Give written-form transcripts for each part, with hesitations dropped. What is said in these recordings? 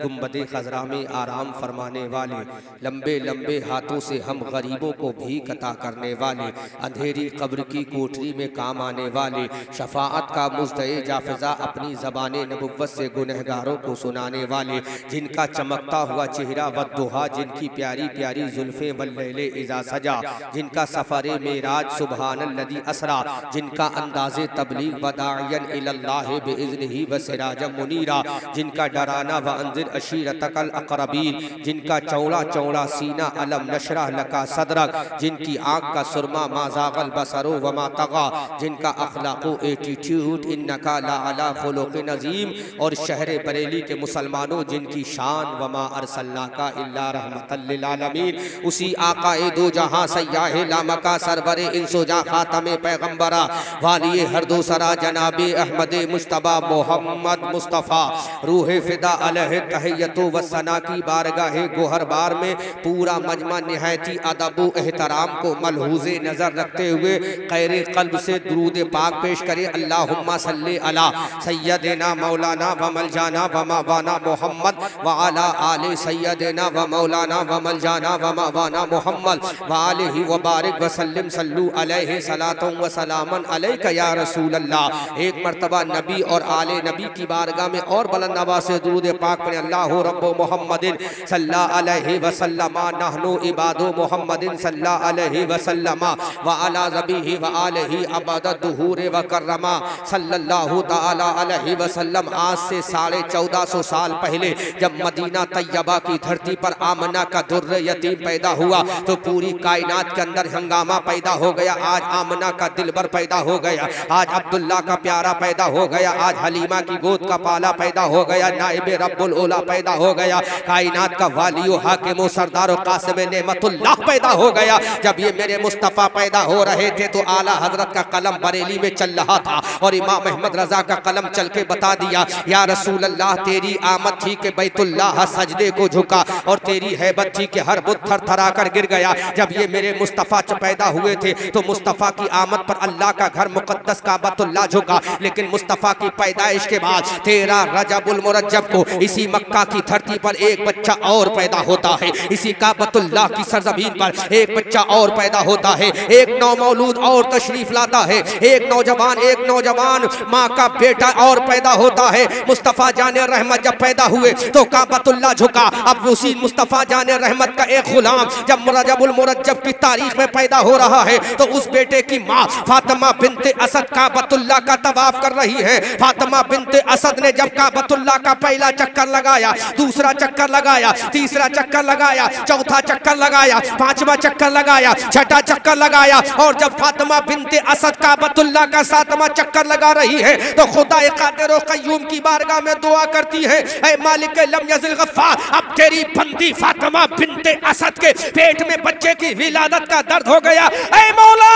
गुम्बदे खजरा में आराम फरमाने वाले, लंबे लंबे हाथों से हम गरीबों को भीख अता करने वाले, अंधेरी कब्र की कोठरी में काम आने वाले, शफाअत का मुस्तए जाफिज़ा अपनी ज़बान नबुव्वत से गुनहगारों को सुनाने वाले, जिनका चमकता हुआ चेहरा वद्दुहा, जिनकी प्यारी प्यारी जुल्फ़े वल्लैले इज़ा सजा, जिनका सफ़रे मेराज सुबहानल्लज़ी असरा, जिनका अंदाज़े तबलीग वदायन इल्लाह बिइज़्निही व सिराजम मुनीरा, जिनका डराना व अंज़िर अशीरतकल अक़रबीन, जिनका चौड़ा चौड़ा सीना अलम नशरह लका सदरक, जिनकी आँख का सुरमा मा ज़ाग़ल बसरो व मा तग़ा, जिनका अखलाक़ो एटीट्यूड इन्नका ला अला ख़ुलुक़ नज़ीम, और शहर बरेली के मुसलमानों जिनकी शान व मा अरसलनाका इल्ला रहमतल लिल आलमीन। उसी आक़ाए दो जहाँ सय्याहे लामका सरवरे इंसो जाँ ख़ातमे पैगम्बरा वालिए हर दो सरा जनाबे अहमदे मुश्तबा मोहम्मद मुस्तफ़ा रूहे फ़िदा अलैहि तहियतो व सना की बारगाहे गोहरबार में पूरा मजमा निहायती अदब व एहतराम को मलहूज़े नज़र रखते हुए खैरे क़ल्ब से दुरूद पाक पेश करें। अल्लाहुम्मा सल्ली अला सय्यदिना मौलाना व मलजाना व मवाना मोहम्मद व अला आले सय्यदिना व मौलाना व मलजाना व मवाना मोहम्मद व आलिहि व बारिक व सल्लिम सल्लू अलैहि सलातो व सलामन अलैका या रसूल अल्लाह। एक मरतबा नबी और आले नबी की बारगाह में और बुलंद आवाज़ से दुरूद पाक पढ़ें। अल्लाहु रब्बो मुहम्मदिन सल्लल्लाहु अलैहि वसल्लम नहनु इबादो मुहम्मदिन सल्लल्लाहु अलैहि वसल्लम व अला ज़बीहि व आलिहि अबद दुहूरे व कररमा सल्लल्लाहु तआला अलैहि वसल्लम। आज से 1450 साल पहले जब मदीना तैयबा की धरती पर आमना का दुर्र यतीम पैदा हुआ तो पूरी कायनात के अंदर हंगामा पैदा हो गया। आज आमना का दिलबर पैदा हो गया, आज अब्दुल्ला का प्यारा पैदा हो गया, आज हलीमा की गोद का पाला पैदा हो गया, नाइब रब्बुल औला पैदा हो गया, कायनात का वालियो हाकिमो सरदारो कासिम नेमतुल्लाह पैदा हो गया। जब ये मेरे मुस्तफ़ा पैदा हो रहे थे तो आला हजरत का कलम बरेली में चल रहा था और इमाम अहमद रजा का कलम चल के बता दिया, या रसूल अल्लाह तेरी आमद थी के बैतुल्लाह सजदे को झुका और तेरी हैबत थी कि हर बुत थर थरा कर गिर गया। जब ये मेरे मुस्तफ़ा पैदा हुए थे तो मुस्तफ़ा की आमद पर अल्लाह का घर मुकद्दस काबतुल्लाह झुका, लेकिन मुस्तफ़ा की पैदाइश के बाद 13 रजबुल मुरज्जब को इसी मक्का की धरती पर एक बच्चा और पैदा होता है, इसी काबतुल्लाह की सरजमीन पर एक बच्चा और पैदा होता है, एक नौमौलूद और तशरीफ लाता है, एक नौजवान माँ का बेटा और पैदा होता है। मुस्तफ़ा जाने रहमत जब पैदा हुए तो काबतुल्लाह झुका। अब उसी मुस्तफ़ा जाने रहमत का एक गुलाम जब रजबुल मुरज्जब की तारीख में पैदा हो रहा है तो उस बेटे की माँ फातिमा बिनते असद काबतुल्लाह का तवाफ कर रही है। फातिमा बिनते असद ने जब काबतुल्लाह का पहला चक्कर लगाया, दूसरा चक्कर लगाया, तीसरा चक्कर लगाया, चौथा चक्कर लगाया, पांचवा चक्कर लगाया, छठा चक्कर लगाया, और जब फातिमा बिनते असद काबतुल्लाह का 7वां चक्कर लगा रही है तो खुदा कादिर क़य्यूम की बारगाह में दुआ करती है, ऐ मालिक लम यज़िल गफ़्फ़ार, अब तेरी बंदी फातिमा बिनते असद के पेट में बच्चे की विलादत का दर्द हो गया। ऐ मौला,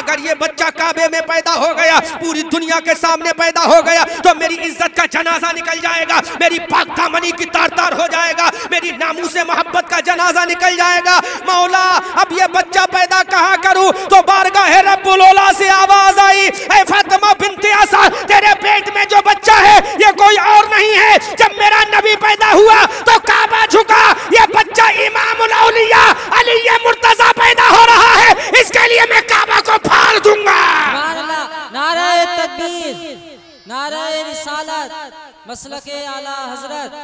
अगर ये बच्चा काबे में पैदा हो गया, पूरी दुनिया के सामने पैदा हो गया तो मेरी इज्जत का जनाजा निकल जाएगा, मेरी पाकदामनी की तार-तार हो जाएगा, मेरी नामूसे मोहब्बत का जनाजा निकल जाएगा। मौला, अब ये बच्चा पैदा कहाँ करूँ? तो बारगाहे रब्बुल औला से आवाज आई, ऐ फातिमा बिनते असद, तेरे पेट में जो बच्चा है ये कोई और नहीं है। जब मेरा नबी पैदा हुआ तो काबा झुका, ये बच्चा इमामुल औलिया अली मुर्तजा पैदा हो रहा है, इसके लिए मैं काबा को फाड़ दूंगा। नारा तकबीर, नारा रिसालत, मसलके आला हजरत,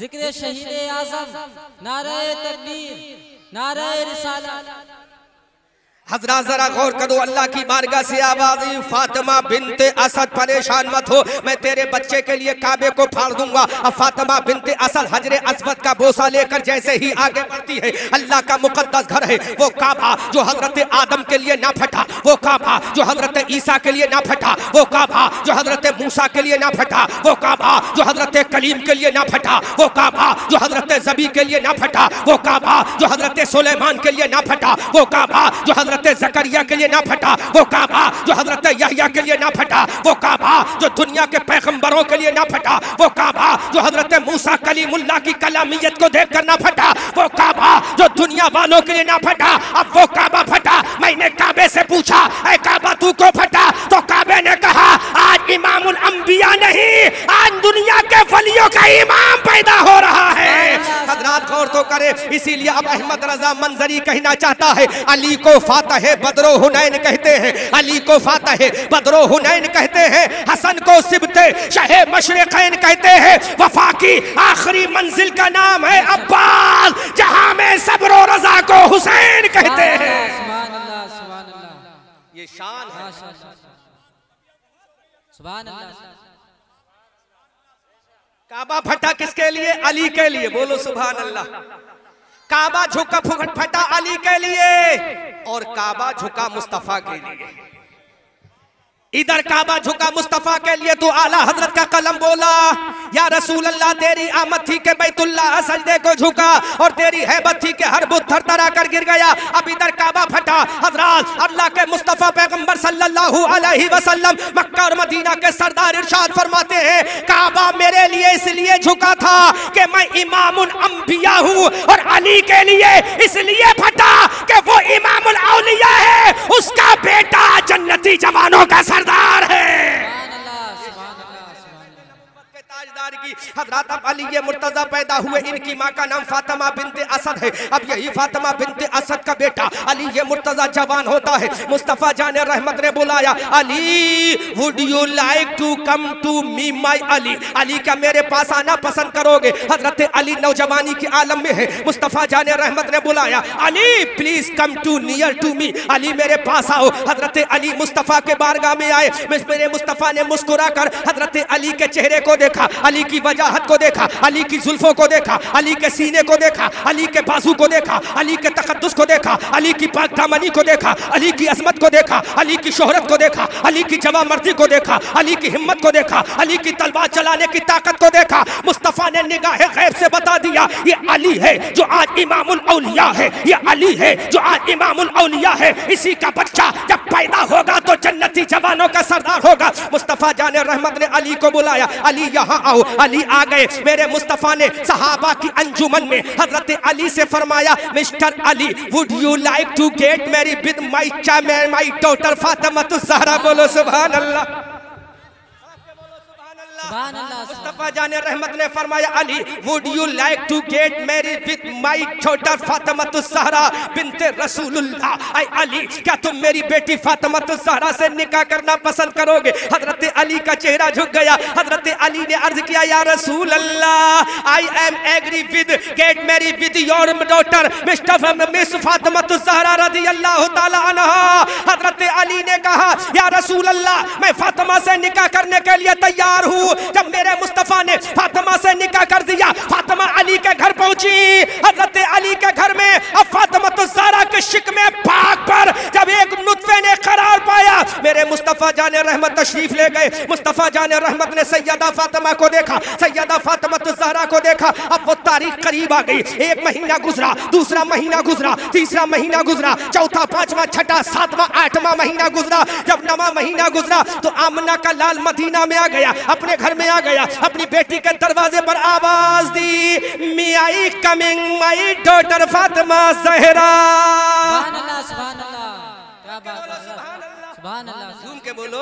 जिक्र शहीद आजम, नारा तकबीर, नारा रिसालत। हजरा जरा गौर करो, अल्लाह की बारगाह से आवाज़, फातिमा बिनते असद परेशान मत हो, मैं तेरे बच्चे के लिए काबे को फाड़ दूंगा। अब फातिमा बिनते असद हजरे अस्वद का बोसा लेकर जैसे ही आगे बढ़ती है, अल्लाह का मुकद्दस घर है वो काबा जो हजरत आदम के लिए ना फटा, वो काबा जो हजरत ईसा के लिए ना फटा, वो काबा जो हजरत मूसा के लिए ना फटा, वो काबा जो हजरत कलीम के लिए ना फटा, वो काबा जो हजरत ज़बी के लिए ना फटा, वो काबा जो हजरत सुलेमान के लिए ना फटा, वो काबा जो हजरत ज़करिया के लिए ना फटा, वो काबा जो हजरत यहया के लिए ना फटा, वो काबा जो दुनिया के पैगंबरों के लिए ना फटा, वो काबा जो हजरत मूसा कलीमुल्लाह की कलामियत को देखकर ना फटा, वो काबा जो दुनिया वालों के लिए ना फटा, अब वो काबा फटा। मैंने काबे से पूछा, ऐ काबा तू क्यों फटा? तो काबे ने कहा, आज इमामुल अंबिया नहीं, आज दुनिया के वलियों का इमाम पैदा हो रहा है। गौर तो करे। इसीलिए अब अहमद रजा मंजरी कहना चाहता है, अली को फातह बदरो हुनैन कहते हैं, अली को फातह बदरो हुनैन कहते हैं, हसन को सिबते शाह मशरिक़ैन कहते हैं, वफा की आखिरी मंजिल का नाम है अब्बास, जहां में सब्र और रजा को हुसैन कहते हैं। ये शान है, सुभान अल्लाह। काबा फटा किसके लिए? अली के लिए। बोलो सुभान अल्लाह। काबा झुका फटा अली के लिए और काबा झुका मुस्तफा के लिए। इधर काबा झुका मुस्तफा के लिए तो आला हजरत का कलम बोला, या रसूल अल्लाह तेरी आमद थी के बैतुल्लाह सजदे को झुका और तेरी हैबत थी के हर बुत थरथरा कर गिर गया। अब इधर काबा फटा, हजरत अल्लाह के मुस्तफ़ा पैगंबर सल्लल्लाहु अलैहि वसल्लम मक्का और मदीना के सरदार इरशाद फरमाते हैं, काबा मेरे लिए इसलिए झुका था कि मैं इमामुल अंबिया हूँ, और अली के लिए इसलिए फटा कि वो इमामुल औलिया है, उसका बेटा जन्नती जवानों का सरदार है। हज़रत अली ये मुर्तजा पैदा हुए, इनकी माँ का नाम फातिमा बिनते असद है। अब यही फातिमा बिनते असद का बेटा अली ये मुर्तजा जवान होता है। मुस्तफ़ा जान रहमत ने बुलाया, Ali would you like to come to me my Ali, Ali क्या मेरे पास आना पसंद करोगे? हजरत अली नौजवानी के आलम में है। मुस्तफ़ा जान रहमत ने बुलाया, Ali please come to near to me, Ali मेरे पास आओ। हजरत अली मुस्तफ़ा के बारगाह में आए। मेरे मुस्तफ़ा ने मुस्कुरा कर हजरत अली के चेहरे को देखा, अली की वजाहत को देखा, अली की जुल्फों को देखा, अली के सीने को देखा, अली के बाजू को देखा, अली के तकद्दुस को देखा, अली की पाकदामनी को देखा, अली की अजमत को देखा, अली की शोहरत को देखा, अली की जवामर्दी को देखा, अली की हिम्मत को देखा, अली की तलवार चलाने की ताकत को देखा। मुस्तफ़ा ने निगाह गैब से बता दिया, ये अली है जो आज इमामुल औलिया है, ये अली है जो आज इमामुल औलिया है, इसी का बच्चा जब पैदा होगा तो जन्नती जवानों का सरदार होगा। मुस्तफ़ा जाने रहमत ने अली को बुलाया, अली यहाँ आओ। अली आ गए। मेरे मुस्तफ़ा ने सहाबा की अंजुमन में हजरत अली से फरमाया, mister Ali would you like to get married with my child my daughter Fatima Zahra. बोलो सुभान अल्लाह। मुस्तफ़ा जाने रहमत ने फरमाया, Ali would you like to get married with my daughter Fatima Zahra बिनते रसूलुल्लाह। आई अली, क्या तुम मेरी बेटी फातिमा ज़हरा से निकाह करना पसंद करोगे? हजरत अली का चेहरा झुक गया। हजरत अली ने अर्ज किया, या रसूल अल्लाह I am agree with get married with your daughter miss Fatima Zahra रज़ियल्लाहु तआला अन्हा। हजरत अली ने कहा, या रसूल अल्लाह मैं फातिमा से निकाह करने के लिए तैयार हूँ। जब मेरे मुस्तफ़ा ने फातिमा से निकाह कर दिया, फातिमा अली के घर पहुंची। हजरत अली के घर में अब फातिमा ज़हरा के शिक में पाक पर जब एक नुतफ़े ने करार पाया, मेरे मुस्तफ़ा जाने रहमत तशरीफ ले गए। मुस्तफ़ा जाने रहमत ने सैयदा फातिमा को देखा, सैयदा फातिमा ज़हरा को देखा। अब वो तारीख करीब आ गई। एक महीना गुजरा, दूसरा महीना गुजरा, तीसरा महीना गुजरा, चौथा, पांचवा, छठा, सातवां, आठवां महीना गुजरा। जब नवा महीना गुजरा तो आमना का लाल मदीना में आ गया, अपने घर में आ गया, अपनी बेटी के दरवाजे पर आवाज दी, may I coming my daughter Fatima Zahra. सुभान अल्लाह, सुभान अल्लाह, सुभान अल्लाह, सुभान अल्लाह, झूम के बोलो,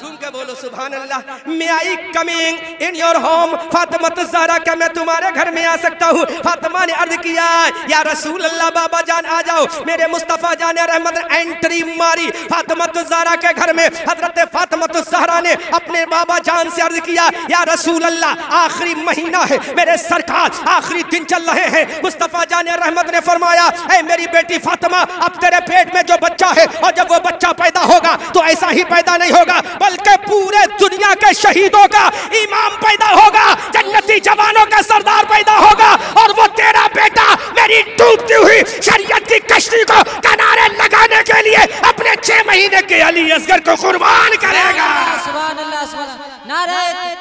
झूम के बोलो सुभान अल्लाह। May I coming in your home Fatima Zahra, क्या मैं तुम्हारे घर में आ सकता हूँ? फातिमा ने अर्ज किया, या रसूल अल्लाह बाबा जान आ जाओ। मेरे मुस्तफ़ा जाने रहमत ने एंट्री मारी फातिमा ज़हरा के घर में। हजरत फातिमा ज़हरा ने अपने बाबा जान से अर्ज किया, या रसूल अल्लाह आखिरी महीना है, मेरे सरकार आखिरी दिन चल रहे हैं। मुस्तफ़ा जाने रहमत ने फरमाया, ऐ मेरी बेटी फातिमा, अब तेरे पेट में जो बच्चा है, और जब वो बच्चा पैदा होगा तो ऐसा ही पैदा नहीं होगा बल्कि पूरे दुनिया के शहीदों का इमाम पैदा होगा, जन्नती जवानों का सरदार पैदा होगा, और वो तेरा बेटा मेरी डूबती हुई शरीयत की कश्ती को किनारे लगाने के लिए अपने 6 महीने के अली असगर को कुर्बान करेगा। सुभान अल्लाह, सुभान अल्लाह, नारे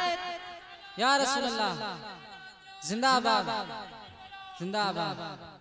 या रसूल अल्लाह, जिंदाबाद जिंदाबाद।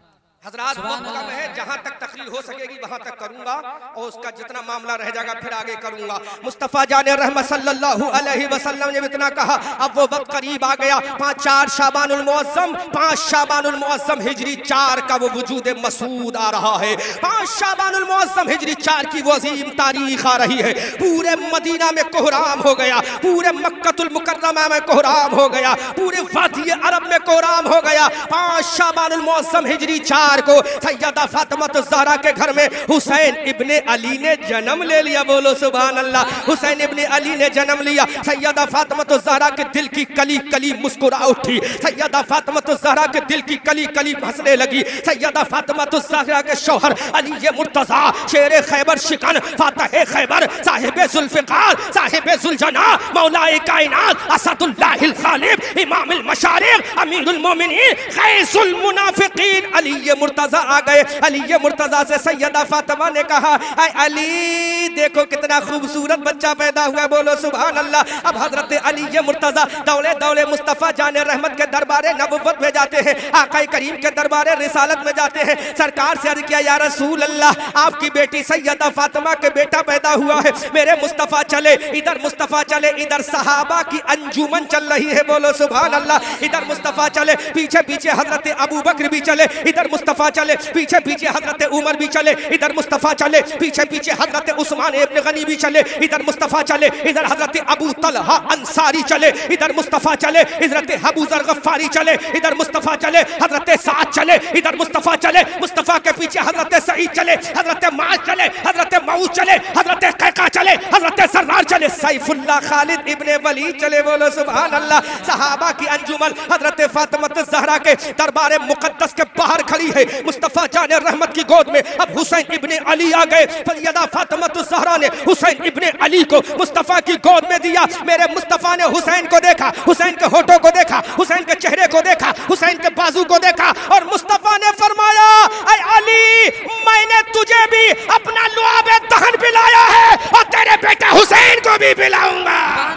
हजरात वक्त कम है, जहाँ तक तकरीर हो सकेगी वहाँ तक करूँगा और उसका जितना मामला रह जाएगा फिर आगे करूँगा। मुस्तफ़ा जाने रहमत सल्लल्लाहु अलैहि वसल्लम ने इतना कहा। अब वो वक्त करीब आ गया। 5 शाबानुल मुअज़्ज़म हिजरी 4 का वो वजूद मसूद आ रहा है। 5 शाबानुल मुअज़्ज़म हिजरी 4 की वो अजीम तारीख आ रही है। पूरे मदीना में कोहराम हो गया, पूरे मक्कतुल मुकर्रमा में कोहराम हो गया, पूरे वादी अरब में कोहराम हो गया। 5 शाबानुल मुअज़्ज़म हिजरी 4 को सैयदा फातिमा ज़हरा के घर में हुसैन इब्ने अली ने जन्म ले लिया। बोलो सुभान अल्लाह। हुसैन इब्ने अली ने जन्म लिया। सैयदा फातिमा ज़हरा के दिल की कली कली मुस्कुरा उठी। सैयदा फातिमा ज़हरा के दिल की कली कली हंसने लगी। सैयदा फातिमा ज़हरा के शौहर अली मुर्तज़ा शेर खैबर शिकन फातह खैबर साहिब जुल्फ़िकार साहिब जुलजना मौलाए कायनात असदुल्लाहिल खालिब इमामुल मशारिक़ अमीरुल मोमिनीन ग़ैसुल मुनाफ़िक़ीन अली मुर्तजा आ गए। अली मुर्तजा से सैयदा फातिमा ने कहा, ऐ अली देखो कितना खूबसूरत बच्चा पैदा हुआ। बोलो सुभान अल्लाह। अब हजरत अली मुर्तजा दौले दौले मुस्तफ़ा जाने रहमत के दरबारे नबुव्वत में जाते हैं, आकाए करीम के दरबारे रिसालत में जाते हैं। सरकार से अर्ज़ किया, या रसूल अल्लाह आपकी बेटी सैयदा फातिमा के बेटा पैदा हुआ है, मेरे मुस्तफ़ा चले। इधर मुस्तफ़ा चले, इधर सहाबा की अंजुमन चल रही है। बोलो सुभान अल्लाह। इधर मुस्तफ़ा चले, पीछे पीछे हजरत अबू बकर भी चले। इधर मुस्तफ़ा चले, पीछे पीछे हजरत उमर भी चले। इधर मुस्तफ़ा चले, पीछे पीछे हजरत उस्मान इब्न गनी भी चले। इधर मुस्तफ़ा चले, इधर हजरत अबू तलहा अंसारी चले। इधर मुस्तफ़ा चले, हजरत अबू ज़र गफ़ारी चले। इधर मुस्तफ़ा चले, हजरत साद चले। इधर मुस्तफ़ा चले, मुस्तफ़ा के पीछे हजरत सईद चले, हजरत माज चले, हजरत मऊद चले, हजरत कैका चले, हजरत सरदार चले, सैफुल्लाह खालिद इब्न वलीद चले। बोलो सुभान अल्लाह। सहाबा की अंजुमन हजरत फातिमा ज़हरा के दरबार मुकद्दस के बाहर खड़ी है। मुस्तफ़ा जाने रहमत की गोद में अब हुसैन इब्ने अली आ गए। सैयदा फातिमा ज़हरा ने हुसैन इब्ने अली को मुस्तफ़ा की गोद में दिया। मेरे मुस्तफ़ा ने हुसैन को देखा, हुसैन के होठों को देखा, हुसैन के चेहरे को देखा, हुसैन के बाजू को देखा और मुस्तफ़ा ने फरमाया, ऐ अली मैंने तुझे भी अपना लुआबे दहन पिलाया है और तेरे बेटा हुसैन को भी पिलाऊंगा। नाराए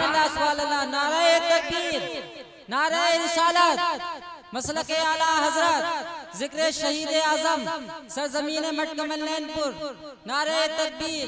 तकबीर, नाराए रिसालत, मसलक आला हजरत, जिक्र शहीद आजम, सरजमीन मटकमलनपुर, नारे तकबीर,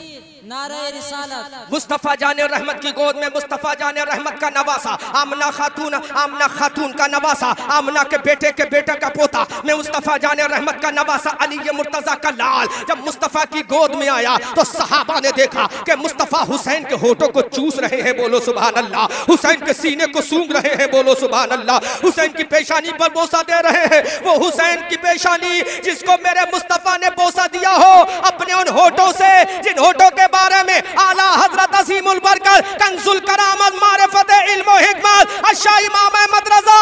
नारे रिसालत। मुस्तफ़ा जाने रहमत की गोद में मुस्तफ़ा जाने रहमत का नवासा आमना खातून का नवासा, आमना के बेटे का पोता में मुस्तफ़ा जाने रहमत का नवासा अली मुर्तज़ा का लाल जब मुस्तफ़ा की गोद में आया तो सहाबा ने देखा कि मुस्तफ़ा हुसैन के होठों को चूस रहे हैं। बोलो सुभान अल्लाह। हुसैन के सीने को सूंघ रहे हैं। बोलो सुभान अल्लाह। हुसैन की पेशानी बोसा दे रहे हैं। वो हुसैन की पेशानी जिसको मेरे मुस्तफ़ा ने बोसा दिया हो, अपने उन होठों से जिन होठों के बारे में आला हजरत असीमुल बरकत कंजुल करामत मारिफत इल्म व हिकमत अशा इमाम अहमद रज़ा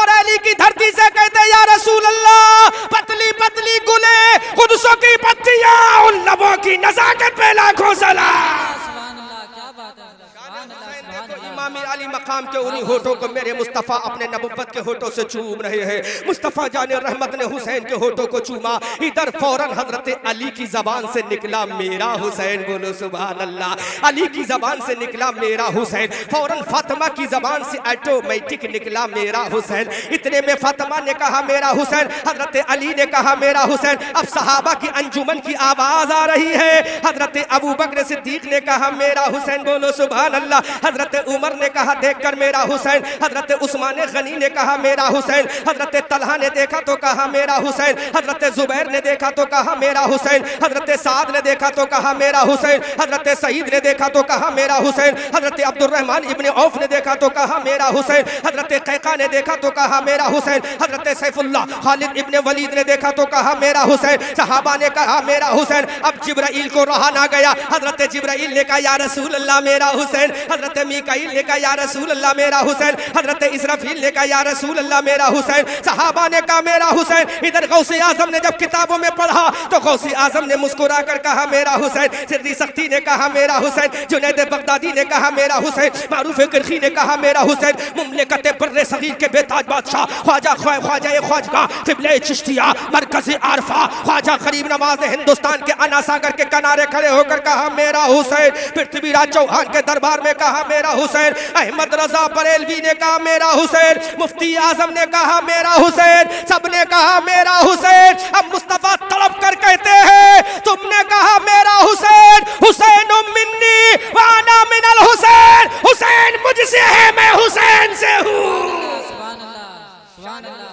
बरेली की धरती से कहते, या रसूल अल्लाह पतली पतली गुले खुदसों की पत्तियां उन लबों की नज़ाकत पे लाखों सलाम। इमामी अली मकाम के उन्हीं होठों को मेरे मुस्तफ़ा अपने नबुव्वत के होठों से चूम रहे हैं। मुस्तफ़ा जाने रहमत ने हुसैन के होठों को चूमा। इधर फौरन हजरत अली की ज़बान से निकला मेरा हुसैन। बोलो सुभान अल्लाह। अली की ज़बान से निकला मेरा हुसैन, फौरन फातिमा की ज़बान से ऑटोमेटिक निकला मेरा हुसैन। इतने में फातिमा ने कहा मेरा हुसैन, हजरत अली ने कहा मेरा हुसैन। अब सहाबा की अंजुमन की आवाज़ आ रही है। हजरत अबू बकर सिद्दीक़ ने कहा मेरा हुसैन। बोलो सुभान अल्लाह। हजरत उमर ने कहा देखकर मेरा हुसैन। हजरत उस्मान गनी ने कहा मेरा हुसैन। हजरत तलहा ने देखा तो कहा मेरा हुसैन। हजरत जुबैर ने देखा तो कहा मेरा हुसैन। हजरत साद ने देखा तो कहा मेरा हुसैन। हजरत सईद ने देखा तो कहा मेरा हुसैन। हजरत अब्दुर्रहमान इब्ने औफ ने देखा तो कहा मेरा हुसैन। हजरत कैका ने देखा तो कहा मेरा हुसैन। हजरत सैफुल्लाह खालिद इब्ने वलीद ने देखा तो कहा मेरा हुसैन। सहाबा ने कहा मेरा हुसैन। अब जिब्राइल को रहा ना गया। हजरत जिब्राइल ने कहा या रसूल अल्लाह मेरा हुसैन। हजरत मीकाईल ने कहा या रसूल अल्लाह मेरा हुसैन। हजरत इसराफील ने कहा या रसूल अल्लाह मेरा हुसैन। सहाबा ने कहा मेरा हुसैन। इधर गौसे आजम ने जब किताबों में पढ़ा तो गौसे आजम ने मुस्कुरा कर कहा मेरा हुसैन। सिद्दी सख्ती ने कहा मेरा हुसैन। जुनैद बगदादी ने कहा मेरा हुसैन। मारूफ किरखी ने कहा मेरा हुसैन। मुमलिकत बर्रे सगीर के बेताज बादशाह ख्वाजा क़िबले चिश्तिया मरकज़ आरफा ख्वाजा ग़रीब नवाज़ हिंदुस्तान के अना सागर के किनारे खड़े होकर कहा मेरा हुसैन। पृथ्वीराज चौहान के दरबार में कहा मेरा हुसैन। अहमद रजा बरेलवी ने कहा मेरा हुसैन, मुफ्ती आजम ने कहा मेरा हुसैन, सबने कहा मेरा हुसैन। अब मुस्तफा तड़प कर कहते हैं तुमने कहा मेरा हुसैन, हुसैन मिन्नी वाना मिनल हुसैन, हुसैन मुझसे है मैं हुसैन से हूँ। सुभान अल्लाह, सुभान अल्लाह, सुभान अल्लाह।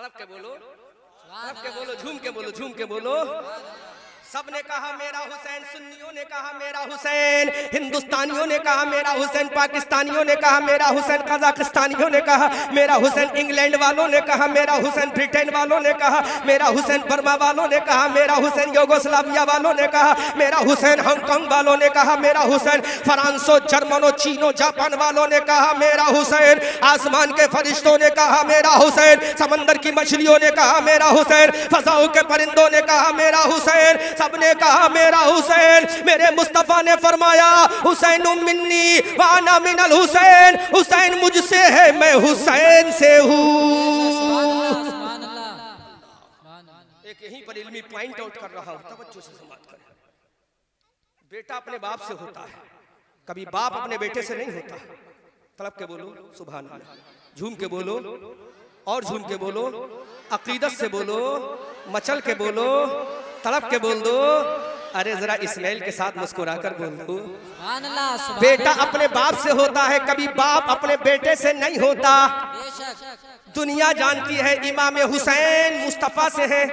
तड़प के बोलो, तड़प के बोलो, झूम के बोलो, झूम के बोलो। सबने कहा मेरा हुसैन, सुन्नियों ने कहा मेरा हुसैन, हिंदुस्तानियों ने कहा मेरा हुसैन, पाकिस्तानियों ने कहा मेरा हुसैन, कजाकिस्तानियों ने कहा मेरा हुसैन, इंग्लैंड वालों ने कहा मेरा हुसैन, ब्रिटेन वालों ने कहा मेरा हुसैन, बर्मा वालों ने कहा मेरा हुसैन, यूगोस्लाविया वालों ने कहा मेरा हुसैन, हांगकॉन्ग वालों ने कहा मेरा हुसैन, फ्रांसों, जर्मनों, चीनों, जापान वालों ने कहा मेरा हुसैन, आसमान के फरिश्तों ने कहा मेरा हुसैन, समंदर की मछलियों ने कहा मेरा हुसैन, फजाओं के परिंदों ने कहा मेरा हुसैन, सबने कहा मेरा हुसैन। मेरे मुस्तफा ने फरमाया हुसैन मिन्नी वाना मिनल हुसैन, हुसैन मुझसे है मैं हुसैन से हूँ। एक यहीं पर इल्मी पॉइंट आउट कर रहा हूँ, तवज्जो से समाप्त करें। बेटा अपने बाप से होता है, कभी बाप अपने बेटे से नहीं होता। तड़प के बोलो सुभान अल्लाह, झूम के बोलो और झूम के बोलो, अकीदत से बोलो, मचल के बोलो, तड़प के बोल दो। अरे जरा इस्माइल के साथ मुस्कुरा कर बोल दो। बेटा अपने बाप से होता है, कभी बाप अपने बेटे से नहीं होता। दुनिया जानती है इमाम हुसैन मुस्तफ़ा से है,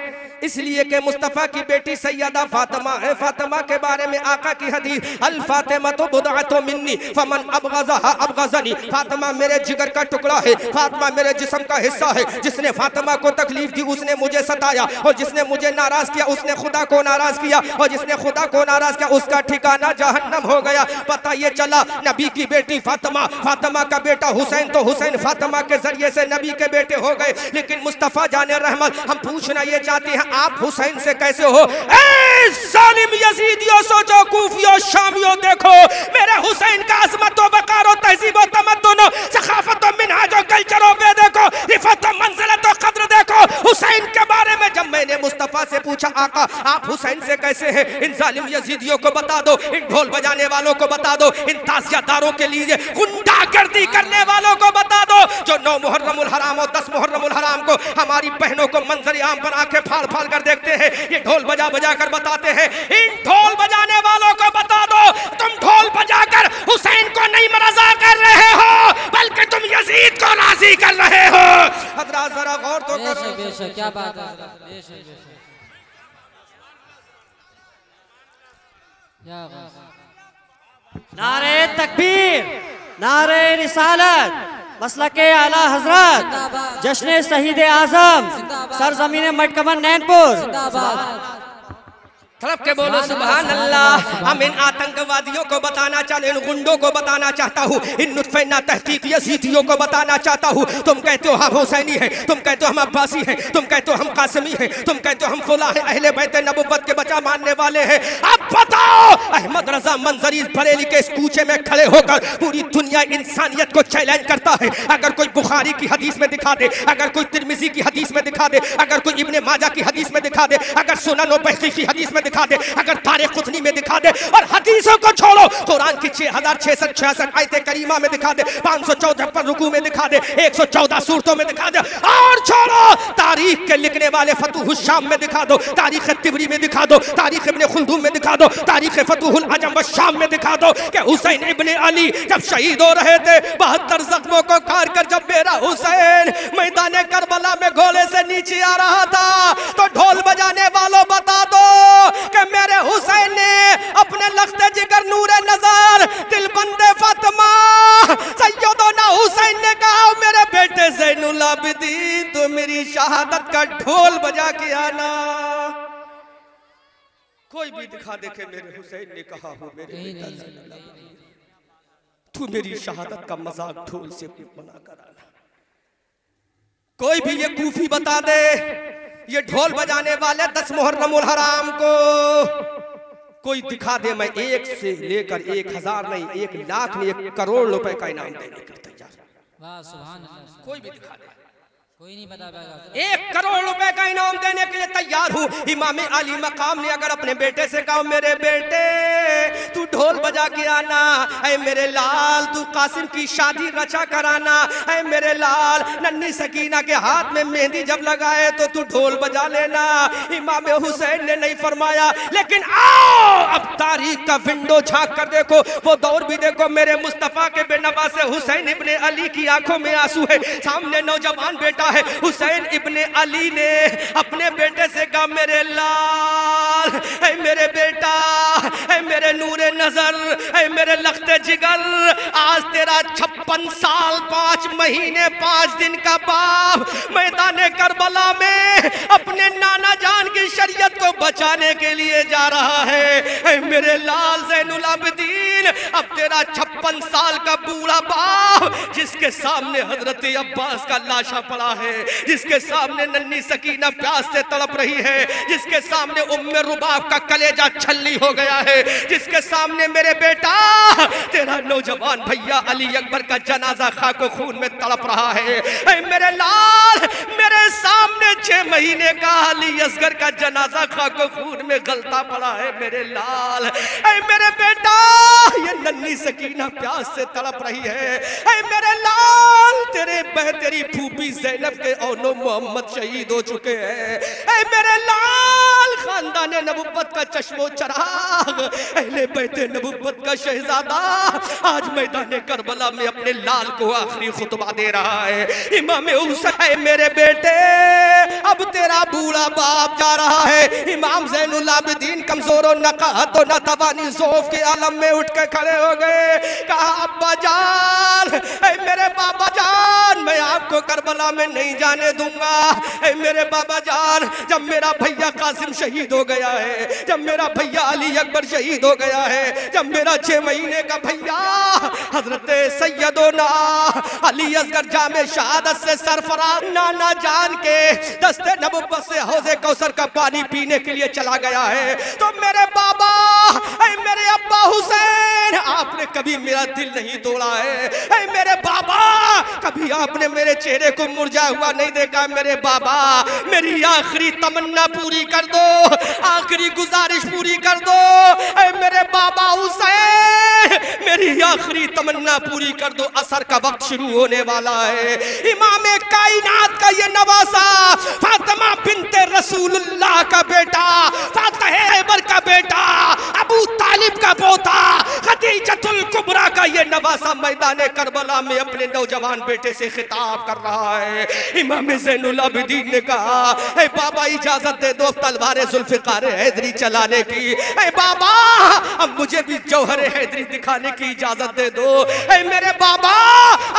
इसलिए कि मुस्तफ़ा की बेटी सैयदा फातिमा है। फातिमा के बारे में आका की हदीस अल फातिमा तो बुदअतु मिन्नी फमन अबग़ज़हा अबग़ज़नी, फातिमा मेरे जिगर का टुकड़ा है, फातिमा मेरे जिस्म का हिस्सा है। जिसने फातिमा को तकलीफ दी उसने मुझे सताया, और जिसने मुझे नाराज़ किया उसने खुदा को नाराज़ किया, और जिसने खुदा को नाराज़ किया उसका ठिकाना जहन्नम हो गया। पता ये चला नबी की बेटी फातिमा, फातिमा का बेटा हुसैन, तो हुसैन फातिमा के जरिए से नबी के बेटे हो गए। लेकिन मुस्तफ़ा जाने रहमत, हम पूछना ये चाहते हैं आप हुसैन से कैसे हो? ए जालिम यजीदियों, सोचो, कूफियों, शामियों, देखो मेरे हुसैन का अजमत व बकार, तहजीब व तमद्दुन, सखाफत व मिनहाज व कल्चरों पे देखो, रिफत व मंजिलत व कद्र देखो। हुसैन के बारे में जब मैंने मुस्तफ़ा से पूछा आका आप हुसैन से कैसे हैं, इन जालिम यजीदियों को बता दो, इन ढोल बजाने वालों को बता दो, इन ताज़ियादारों के लिए गुंडागर्दी करने वालों को बता दो, जो 9 मुहर्रम उल हराम और 10 मुहर्रम उल हराम को हमारी बहनों को मंजर आम पर आंखें फाड़ फाड़ कर देखते हैं, ये ढोल बजा बजा कर बताते हैं। इन ढोल बजाने वालों को बता दो तुम ढोल बजाकर हुसैन को नहीं रज़ा कर रहे हो, बल्कि तुम यजीद को राजी कर रहे हो। हजरात जरा गौर तो करो, बेशक क्या बात है, बेशक क्या बात। नारे तकबीर, नारे रिसालत, मसलके आला हजरत, जश्न शहीद आजम, सरजमीन मटकमन नैनपुर। तड़प के बोलो सुभान अल्लाह। हम इन आतंकवादियों को बताना चाहते, इन गुंडों को बताना चाहता हूँ, इन नुत्फ़े ना तहकीक यज़ीदियों को बताना चाहता हूँ। तुम कहते हो हम हुसैनी हैं, तुम कहते हो हम अब्बासी हैं, तुम कहते हो हम कासिमी हैं, तुम कहते हो हम फुला हैं, अहले बैत नबुव्वत के बचा मानने वाले हैं। अब बताओ अहमद रजा मंजरी बरेली के इस कूचे में खड़े होकर पूरी दुनिया इंसानियत को चैलेंज करता है। अगर कोई बुखारी की हदीस में दिखा दे, अगर कोई तिरमिज़ी की हदीस में दिखा दे, अगर कोई इब्ने माजा की हदीस में दिखा दे, अगर सुनन बहक़ी की हदीस में दिखा दे, अगर तारीख कुतनी में दिखा दे, और हदीसों को छोड़ो कुरान की 6666 आयत करीमा में दिखा दे, 554 रुकू में दिखा दे, 114 सूरतों में दिखा दे, और छोड़ो तारीख के लिखने वाले फतुहुल शाम में दिखा दो, तारीख तिबरी में दिखा दो, तारीख इब्ने खुल्दूम में दिखा दो, तारीख फतुहुल अजम व शाम में दिखा दो कि हुसैन इब्ने अली जब शहीद हो रहे थे 72 जख्मों को कार कर जब मेरा हुसैन मैदान करबला में घोड़े से नीचे आ रहा था, तो ढोल बजाने वालों बता दो कि मेरे हुसैन ने अपने लख्ते जिगर नूरे नज़र दिलबंदे फातिमा सैयदना हुसैन ने कहा मेरे बेटे ज़ैनुल आबिदीन तो मेरी शहादत का ढोल बजा के आना। कोई भी दिखा देखे मेरे हुसैन ने कहा हो मेरे बेटा ज़ैनुल आबिदीन तू मेरी शहादत का मजाक ढोल से बना कर आना। कोई भी ये कूफी बता दे ये ढोल बजाने वाले 10 मुहर्रम उल हराम को कोई दिखा दे, मैं 1 से लेकर 1000 नहीं, 1 लाख नहीं, 1 करोड़ रुपए का इनाम देने को तैयार। कोई भी दिखा दे कोई नहीं बता। 1 करोड़ रुपए का इनाम देने के लिए तैयार हूँ। इमाम अली मकाम ने अगर अपने बेटे से कहा, मेरे बेटे तू ढोल बजा के आना, अरे मेरे लाल तू कासिम की शादी रचा कराना, अरे मेरे लाल नन्ही सकीना के हाथ में मेहंदी जब लगाए तो तू ढोल बजा लेना। इमाम हुसैन ने नहीं फरमाया, लेकिन आओ अब तारीख का विंडो झाँक कर देखो, वो दौर भी देखो। मेरे मुस्तफ़ा के बेनवाज हुसैन इब्ने अली की आंखों में आंसू है, सामने नौजवान बेटा है। हुसैन इब्ने अली ने अपने बेटे से कहा, मेरे लाल ऐ मेरे बेटा, ऐ मेरे नूरे नजर, ऐ मेरे लखते जिगर, आज तेरा 56 साल 5 महीने 5 दिन का बाप मैदाने करबला में अपने नाना जान की शरीयत को बचाने के लिए जा रहा है। ऐ मेरे लाल ज़ैनुल आबिदीन, अब तेरा 56 साल का बूढ़ा बाप जिसके सामने हजरत अब्बास का लाशा पड़ा है, जिसके सामने नन्ही सकीना प्यास से तड़प रही है, जिसके सामने उम्मे रुबाब का कलेजा छल्ली हो गया है, जिसके सामने मेरे बेटा तेरा नौजवान भैया अली अकबर का जनाजा खाको खून में तड़प रहा है। ऐ मेरे लाल, मेरे सामने 6 महीने का अली असगर का जनाजा खाको खून में गलता पड़ा है। मेरे लाल, ऐ मेरे बेटा, ये नन्ही सकीना प्यास से तड़प रही है। ऐ मेरे लाल, तेरे तेरी फूफी ज़ैनब के औनो मोहम्मद शहीद हो चुके हैं। ऐ मेरे लाल, खानदाने नबुव्वत का चश्मो चराग, अहले बैते नबुव्वत का शहजादा आज मैदाने करबला में अपने लाल को आखिरी खुतबा दे रहा है। इमाम हुसैन, मेरे बेटे अब तेरा बूढ़ा बाप जा रहा है। इमाम ज़ैनुल आबिदीन कमजोरों नकाहत और नातवानी ज़ौफ़ के आलम में उठ के खड़े हो गए। कहा, अब्बा जान, ऐ मेरे बाबा जान, मैं आपको करबला में नहीं जाने दूंगा। ऐ मेरे बाबा जान, जब मेरा भैया कासिम शहीद हो गया है, जब मेरा भैया अली अकबर शहीद हो गया है, जब मेरा 6 महीने का भैया हजरत सैयदोना अली असगर जामे शहादत से सरफराज नाना जान के दस्ते नबुव्वत से हौज़े कौसर का पानी पीने के लिए चला गया है, तो मेरे बाबा, ऐ मेरे अब्बा हुसैन, आपने कभी मेरा दिल नहीं तोड़ा है। ऐ मेरे बाबा, कभी आपने मेरे चेहरे को मुरझा हुआ नहीं देखा। मेरे बाबा, मेरी आखिरी तमन्ना पूरी कर दो, आखिरी गुजारिश पूरी कर दो। ऐ मेरे बाबा हुसैन, मेरी आखिरी तमन्ना पूरी कर दो, असर का वक्त शुरू होने वाला है। इमाम कायनात का ये नवासा फातिमा बिनते रसूलुल्लाह का बेटा, फातिह अकबर का बेटा, अबू तालिब का पोता, खदीजतुल कुबरा का ये नवासा मैदान करबला में अपने नौजवान बेटे से खिताब कर रहा है। इमाम ज़ैनुल आबिदीन ने कहा, ऐ बाबा इजाजत दे दो तलवार ज़ुल्फ़िकार हैदरी चलाने की। ऐ बाबा, अब मुझे भी जौहर हैदरी दिखाने की इजाजत दे दो। ऐ मेरे बाबा,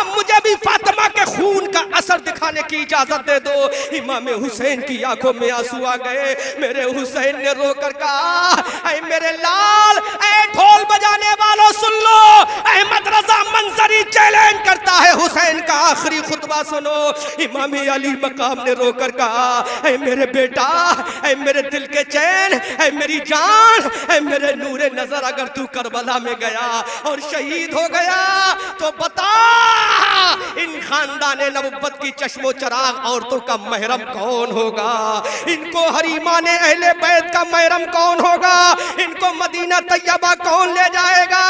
अब मुझे भी फातिमा के खून का असर दिखाने की इजाजत दे दो। इमाम हुसैन की आंखों में आंसू आ गए। मेरे हुसैन ने रोकर कहा, ऐ मेरे लाल, ऐ ढोल बजाने वालों सुन लो, अहमद रजा मंसरी चैलेंज करता है, हुसैन का आखिरी खुतबा सुनो। इमाम अली मकाम ने रोकर कहा, ऐ मेरे बेटा, ऐ मेरे दिल के चैन, ऐ मेरी जान, ऐ मेरे नूरे नजर, अगर तू करबला में गया और शहीद हो गया तो बता इन खानदान नबुव्वत की चश्मो चराग औरतों का महरम कौन होगा? इनको हरीमाने अहले बैत का महरम कौन होगा? इनको मदीना तैयबा कौन ले जाएगा?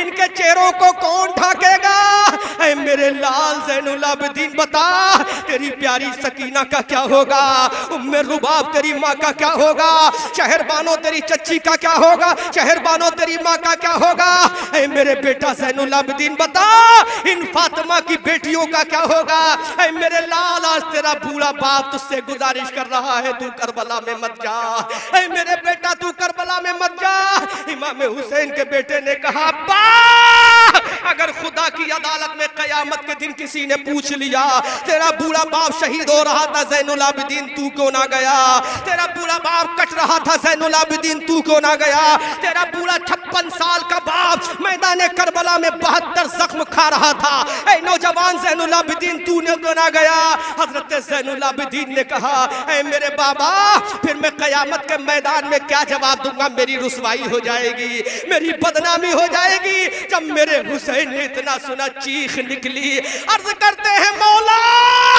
इनके चेहरों को कौन ढाकेगा? ऐ मेरे लाल ज़ैनुल आबिदीन, बता तेरी प्यारी सकीना का क्या होगा? उम्मे रुबाब तेरी माँ का क्या होगा? शहरबानो तेरी चच्ची का क्या होगा? शहरबानो तेरी माँ का क्या होगा? ऐ मेरे बेटा ज़ैनुल आबिदीन, बता इन फातिमा की बेटियों का क्या होगा? ऐ मेरे लाल, आज तेरा बूढ़ा बाप तुझसे गुजारिश कर रहा है, तू करबला में मत जा। ऐ मेरे बेटा, तू करबला में मत जा। इमाम हुसैन के बेटे ने कहा, अब्बा, अगर खुदा की अदालत में कयामत के दिन किसी ने पूछ लिया, तेरा बूढ़ा बाप शहीद हो रहा था ज़ैनुल आबिदीन, तू क्यों ना गया? तेरा बूढ़ा बाप कट रहा था ज़ैनुल आबिदीन, तू क्यों ना गया? तेरा बूढ़ा 56 साल का बाप मैदान करबला में 72 जख्म खा रहा था, ऐ नौजवान ज़ैनुल आबिदीन, तू क्यों ना गया? हजरत ज़ैनुल आबिदीन ने कहा, ऐ मेरे बाबा, फिर मैं कयामत के मैदान में क्या जवाब दूंगा? मेरी रुसवाई हो जाएगी, मेरी बदनामी हो जाएगी। जब मेरे हुसैन ने इतना सुना, चीख निकली, अर्ज करते हैं, मौला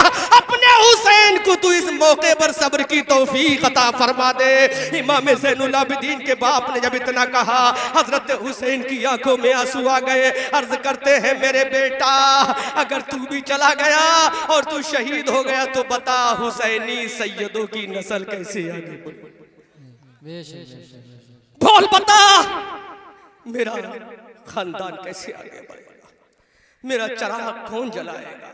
अपने हुसैन को तू इस मौके पर सब्र की तौफीक अता फरमा दे। इमाम ज़ैनुल आबिदीन के बाप ने जब इतना कहा, हजरत हुसैन की आंखों में आंसू आ गए। अर्ज करते हैं, मेरे बेटा अगर तू भी चला गया और तू शहीद हो गया तो बता हुसैनी सैयदों की नस्ल कैसे आगे बोल, बता मेरा खानदान कैसे आगे बढ़ेगा, मेरा चराग कौन जलाएगा,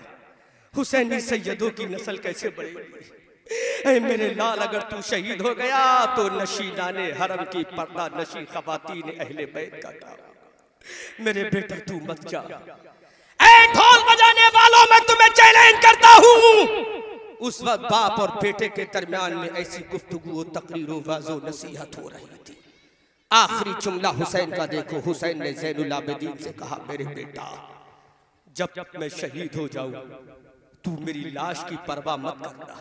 हुसैनी सैयदों की नस्ल कैसे बढ़ेगी। ऐ मेरे लाल अगर तू शहीद हो गया तो नशीदाने हरम की पर्दा नशी खवातीन अहले बैत का काम। मेरे बेटा तू मत जा। ऐ ढोल बजाने वालों मैं तुम्हें चैलेंज करता हूँ, उस वक्त बाप और बेटे के दरमियान में ऐसी गुफ्तगू तकरीरों वाजो नसीहत हो रही थी। आखिरी जुमला हुसैन का देखो, हुसैन ने ज़ैनुल आबिदीन से कहा, मेरे बेटा जब मैं शहीद हो जाऊं तू मेरी लाश की परवाह मत करना,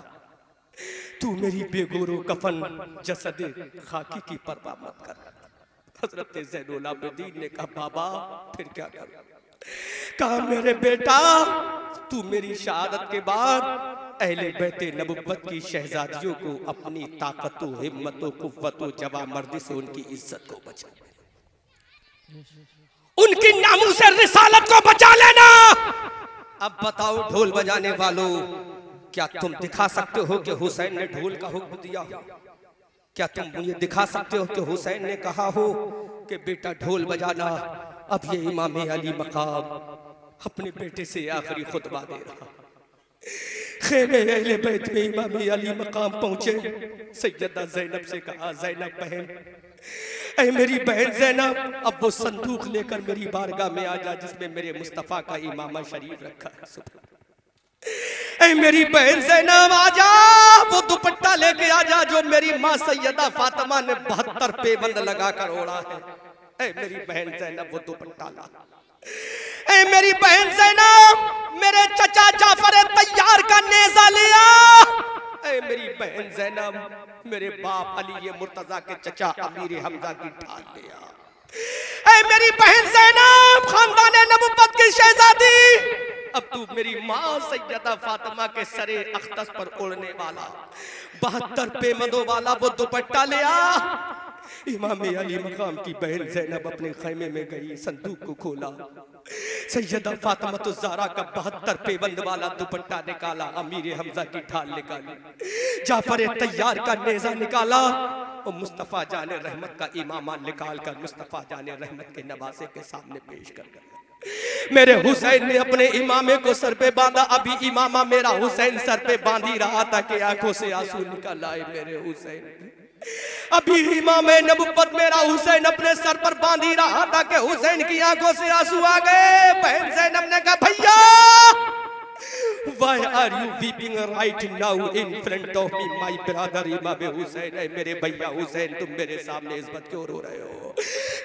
तू मेरी बेगोरो कफन जसदे खाकी की परवाह मत करना। हजरत ज़ैनुल आबिदीन ने कहा, बाबा फिर क्या करूं? कहा, मेरे बेटा तू मेरी शहादत के बाद अहले बैते नबुव्वत की शहजादियों को अपनी ताकतों हिम्मतों कुव्वतों जवामर्दी से उनकी इज्जत को बचा लेना, उनकी नामूस रिसालत को बचा लेना। अब बताओ ढोल बजाने वालों, क्या तुम दिखा सकते हो कि हुसैन ने ढोल का हुक्म दिया हो? क्या तुम ये दिखा सकते हो कि हुसैन ने कहा हो कि बेटा ढोल बजाना? अब ये इमाम अली मकाम अपने बेटे से आखिरी खुतबा दे रहा। खेमे अहले बैत में इमाम अली मकाम पहुंचे, सैयदा ज़ैनब से कहा, ज़ैनब बहन, ऐ मेरी बहन ज़ैनब, अब वो संदूक लेकर मेरी बारगाह में आ जा जिसमें मेरे मुस्तफ़ा का इमामा शरीफ रखा है। ऐ मेरी बहन ज़ैनब आ जा, वो दुपट्टा लेके आ जा जो मेरी माँ सैयदा फातिमा ने 72 पेबंद लगाकर ओढ़ा है। ऐ मेरी बहन ज़ैनब वो दुपट्टा ला। ऐ मेरी बहन ज़ैनब, मेरे चचा जाफर तैयार का नेजा लिया। ऐ मेरी बहन ज़ैनब, मेरे बाप अली मुर्तजा के चचा अमीर हमजा की ढाल लिया। ऐ मेरी बहन ज़ैनब, खानदान नबुव्वत की शहजादी, अब तू मेरी माँ सैयदा फातिमा के सरे अख्तस पर ओढ़ने वाला 72 पेमदों वाला वो दुपट्टा लिया। इमाम अली मकाम की बहन ज़ैनब अपने खैमे में गई, संदूक को खोला, सैयदा फातिमा ज़हरा का 72 पेबंद वाला दुपट्टा निकाला, अमीर हमजा की ढाल निकाली, जाफर तैयार का नेजा निकाला और मुस्तफ़ा जाने रहमत का इमामा निकाल कर मुस्तफ़ा जाने रहमत के नवासे के सामने पेश कर गया। मेरे हुसैन ने अपने इमामे को सर पे बांधा। अभी इमामा मेरा हुसैन सर पे बांधी रहा था कि आंखों से आंसू निकल आए मेरे हुसैन। अभी इमाम नबुव्वत मेरा हुसैन अपने सर पर बांधी रहा था कि हुसैन की आंखों से आंसू आ गए। बहन ज़ैनब ने कहा, भैया Why are you weeping right now in front of me, my brother इमाम हुसैन? है मेरे भैया हुसैन, तुम मेरे सामने इस बात क्यों रो रहे हो?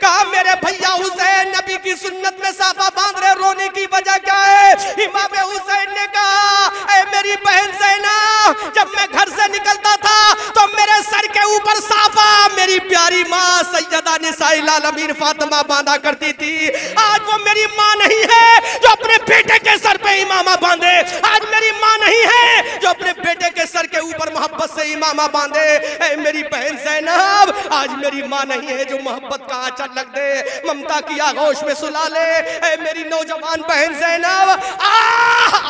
कहा, मेरे भैया हुसैन नबी की सुन्नत में साफा बांध रहे, रोने की वजह क्या है? इमाम हुसैन ने कहा, ऐ मेरी बहन ज़ैनब, जब मैं घर से निकलता था तो मेरे सर के ऊपर साफा मेरी प्यारी माँ सैयदा निसाइल आलमीन फातिमा बांधा करती थी। आज वो मेरी माँ नहीं है जो अपने बेटे के सर पे इमामा बांधे, आज मेरी माँ नहीं है जो अपने बेटे के सर के ऊपर मोहब्बत से इमामा बांधे। ऐ मेरी बहन ज़ैनब, आज मेरी माँ नहीं है जो मोहब्बत का आंचल लग दे, ममता की आगोश में सुला ले। ऐ मेरी नौजवान बहन ज़ैनब,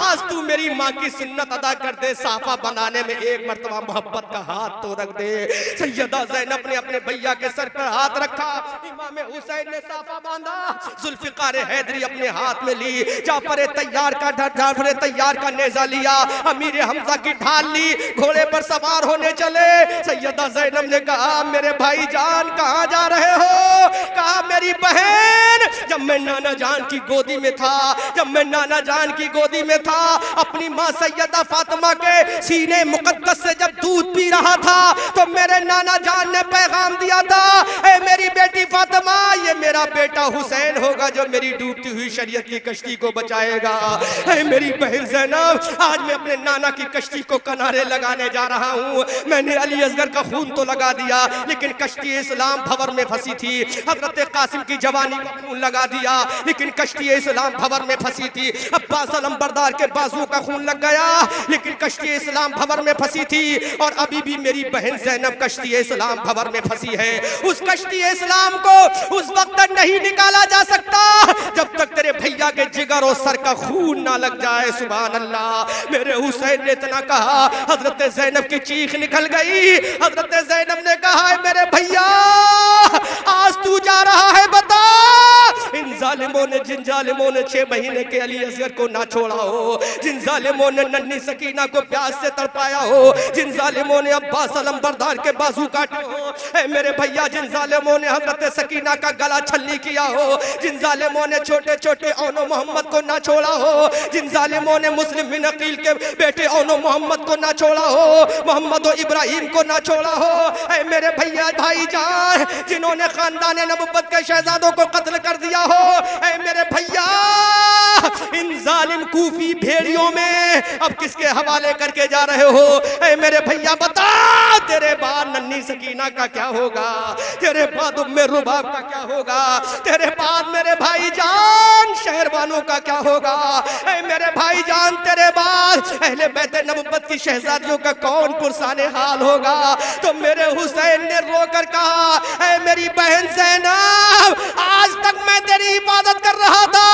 आज तू मेरी माँ की सुन्नत अदा कर दे, साफा बनाने में एक मरतबा मोहब्बत का हाथ तो रख दे। सैयदा ज़ैनब ने अपने भैया के सर पर हाथ रखा, इमाम हुसैन ने साफा बांधा, जुल्फ़िकार हैदरी अपने हाथ में ली, जाफर तैयार का जाफर तैयार का नेजा लिया, अमीर हमजा की ढाल ली, घोड़े पर सवार होने चले। सैयदा ज़ैनब ने कहा, मेरे भाई जान कहाँ जा रहे हो? कहा, मेरी बहन, जब मैं नाना जान की गोदी में था, जब मैं नाना जान की गोदी में था, अपनी माँ सैयदा फातिमा के सीने मुकद्दस से जब दूध पी रहा था तो मेरे नाना जान ने पैगाम दिया था, ऐ मेरी बेटी फातिमा, ये मेरा बेटा हुसैन होगा जो मेरी डूबती हुई शरीयत की कश्ती को बचाएगा। ऐ मेरी बहन ज़ैनब, आज मैं अपने नाना की कश्ती को किनारे लगाने जा रहा हूँ। मैंने अली असगर का खून तो लगा दिया लेकिन कश्ती इस्लाम भंवर में फंसी थी, हजरत कासिम की जवानी का खून लगा दिया लेकिन कश्ती इस्लाम भंवर में फंसी थी, अब्बास अलम बरदार के के बाजू का खून लग गया, लेकिन कश्ती इस्लाम भंवर में फंसी थी और अभी भी मेरी बहन ज़ैनब कश्ती इस्लाम भंवर में फंसी है। उस कश्ती इस्लाम को उस वक्त तक नहीं निकाला जा सकता जब तक तेरे भैया के जिगर और सर का खून ना लग जाए। सुभान अल्लाह। मेरे हुसैन ने इतना कहा, हजरत ज़ैनब की चीख निकल गई। हजरत ज़ैनब ने कहा, मेरे भैया आज तू जा रहा है, बता इन जालिमों ने, जिन जालिमों ने 6 महीने के अली असगर को ना छोड़ा हो, जिन जालिमों ने नन्ही सकीना को प्यास से तड़पाया हो, जिन जालिमों ने अब्बास अलम बरदार के बाजू काटे हो, मेरे भैया जिन जालिमों ने हजरत सकीना का गला छलनी किया हो, जिन जालिमों ने छोटे छोटे औनो मोहम्मद को ना छोड़ा हो, जिन जालिमों ने मुस्लिम बिन अकील के बेटे औनो मोहम्मद को ना छोड़ा हो, मोहम्मद और इब्राहिम को ना छोड़ा हो, मेरे भैया भाईजान जिन्होंने खानदान नबुव्वत के शहजादों को कत्ल कर दिया हो, मेरे भैया इन जालिम कूफी भेड़ियों में अब किसके हवाले करके जा रहे हो? मेरे भैया बता तेरे बाद नन्ही सकीना का क्या होगा, तेरे बाद उम्मे रुबाब का क्या होगा, तेरे बाद मेरे भाईजान शहरवानों का क्या होगा, मेरे भाईजान तेरे बाद अहले बैत नबुव्वत की शहजादियों का कौन पुरसाने हाल होगा? तो मेरे हुसैन ने रोकर कहा, मेरी बहन ज़ैनब आज तक मैं तेरी हिफाजत कर रहा था,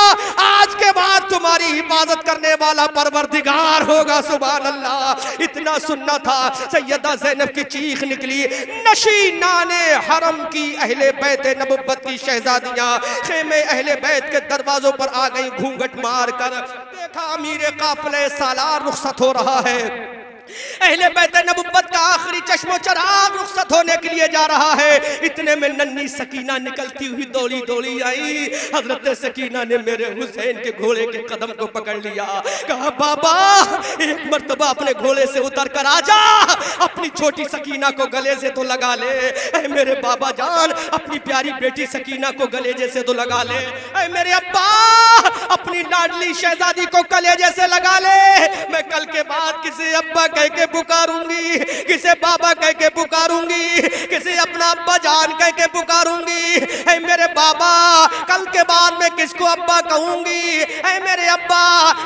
आज के बाद तुम्हारी हिफाजत करने वाला परवरदिगार होगा। सुभान अल्लाह। इतना सुनना था। सैयदा ज़ैनब की चीख निकली, नशीनाने हरम की अहले बैत नबुव्वत की शहजादियां खेमे अहले बैत के दरवाजों पर आ गई। घूंघट मार कर देखा अमीर काफिले सालार रुखसत हो रहा है, अहले बैत नबुव्वत का आखिरी चश्मो चराग रुखसत होने के लिए जा रहा है। इतने में नन्ही सकीना निकलती हुई दौड़ी दौड़ी आई। हजरत सकीना ने मेरे हुसैन के घोड़े के कदम को पकड़ लिया, कहा बाबा एक मर्तबा अपने घोड़े से उतर कर आ जा, अपनी छोटी सकीना को गले से तो लगा ले। मेरे बाबा जान अपनी प्यारी बेटी सकीना को गलेजे से तो लगा ले। मेरे अब्बा अपनी लाडली शहजादी को कलेजे से लगा ले। मैं कल के बाद किसी अब्बा कह के पुकारूंगी, किसे बाबा कह के पुकारूंगी, किसे अपना अब्बा जान कह के पुकारूंगी। ऐ मेरे बाबा कल के बाद मैं किसको अब्बा कहूंगी? ऐ मेरे अब्बा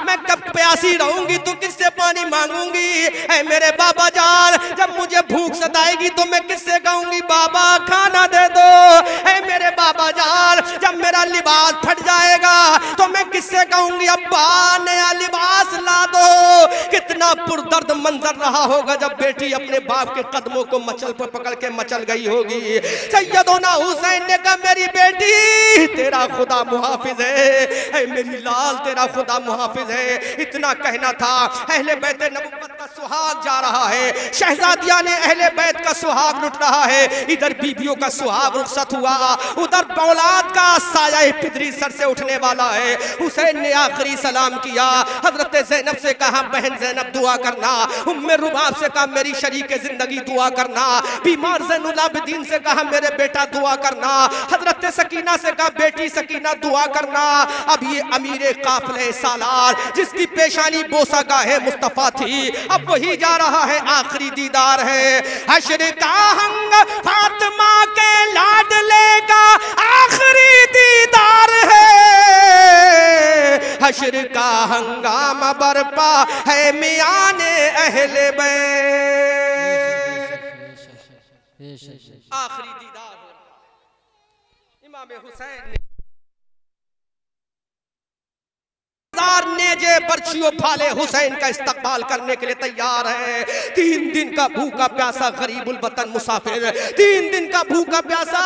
मैं कब प्यासी रहूंगी तो किससे पानी मांगूंगी? ऐ मेरे बाबा जान जब मुझे भूख सताएगी तो मैं किससे कहूंगी बाबा खाना दे दो? ऐ मेरे बाबा जान जब मेरा लिबास फट जाएगा तो मैं किससे कहूंगी अब्बा नया लिबास ला दो? कितना पुरदर्द मंजर रहा होगा जब बेटी अपने बाप के कदमों को मचल पर पकड़ के मचल गई होगी। सैयदोना हुसैन ने कहा, मेरी बेटी तेरा खुदा मुहाफिज है, मेरी लाल तेरा खुदा मुहाफिज है। इतना कहना था। अहले बैत नबुव्वत का सुहाग जा रहा है, शहजादिया ने अहले बैत का सुहाग लुट रहा है। इधर बीबियों का सुहाग रुखसत हुआ, उधर औलाद का साया फिदरी सर से उठने वाला है। हुसैन ने आखिरी सलाम किया। हजरत ज़ैनब से कहा, बहन ज़ैनब दुआ करना। उम्मे रुबाब से कहा, मेरी शरीक जिंदगी दुआ करना। बीमार ज़ैनुल आबिदीन से कहा, मेरे बेटा दुआ करना। हजरत सकीना से कहा, बेटी सकीना दुआ करना। अब ये अमीरे काफिले सालार जिसकी पेशानी बोसा गाहे मुस्तफ़ा थी, अब वही जा रहा है। आखिरी दीदार है। हश्र का हंग फातिमा के लाडले का आखिरी दीदार है, हश्र का हंगामा बरपा है मियाने अहले बैत। आखिरी दीदार इमाम हुसैन ने नेजे पर्चियों फाले हुसैन का इस्तकबाल करने के लिए तैयार है। 3 दिन का भूखा प्यासा गरीबुल वतन मुसाफिर, 3 दिन का भूखा प्यासा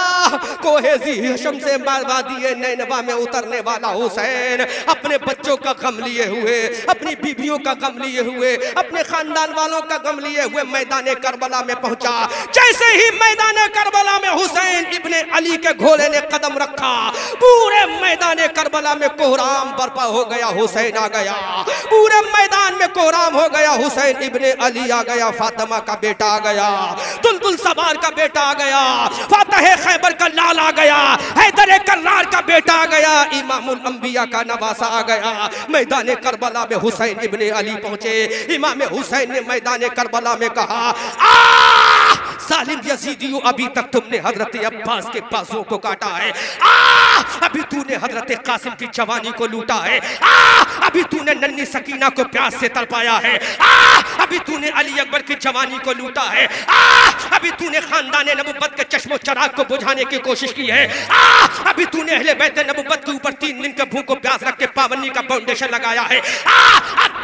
कोहेजी हशम से वादिए नैनवा में उतरने वाला हुसैन अपने बच्चों का गम लिए हुए, अपनी बीबियों का गम लिए हुए, अपने खानदान वालों का गम लिए हुए मैदान करबला में पहुंचा। जैसे ही मैदान करबला में हुसैन इब्ने अली के घोड़े ने कदम रखा, पूरे मैदान करबला में कोहराम बरपा हो गया। हुसैन आ गया, पूरे मैदान में कोहराम हो गया। हुसैन इब्ने अली आ गया, फातिमा का बेटा आ गया, तुलतुल सबार का बेटा आ गया, फातह खैबर का लाल आ गया, हैदर कर्रार का बेटा आ गया, इमामुल अंबिया का नवासा आ गया। मैदान करबला में हुसैन इब्ने अली पहुंचे। इमाम हुसैन ने मैदान करबला में कहा, आ सालिम यजीदियों अभी तक तुमने हजरत अब्बास के बाजुओं को काटा है, आ अभी तूने हजरत कासिम की जवानी को लूटा है, आ अभी तूने नन्ही की सकीना को प्यास से तड़पाया है। अभी तूने अली अकबर की जवानी को लूटा है। अभी तूने खानदान नबुवत के चश्मो चराग को बुझाने की कोशिश की है। अभी तूने अहले बैत नबुवत के ऊपर 3 दिन के भूख को प्यास रख के पाबंदी का फाउंडेशन लगाया है।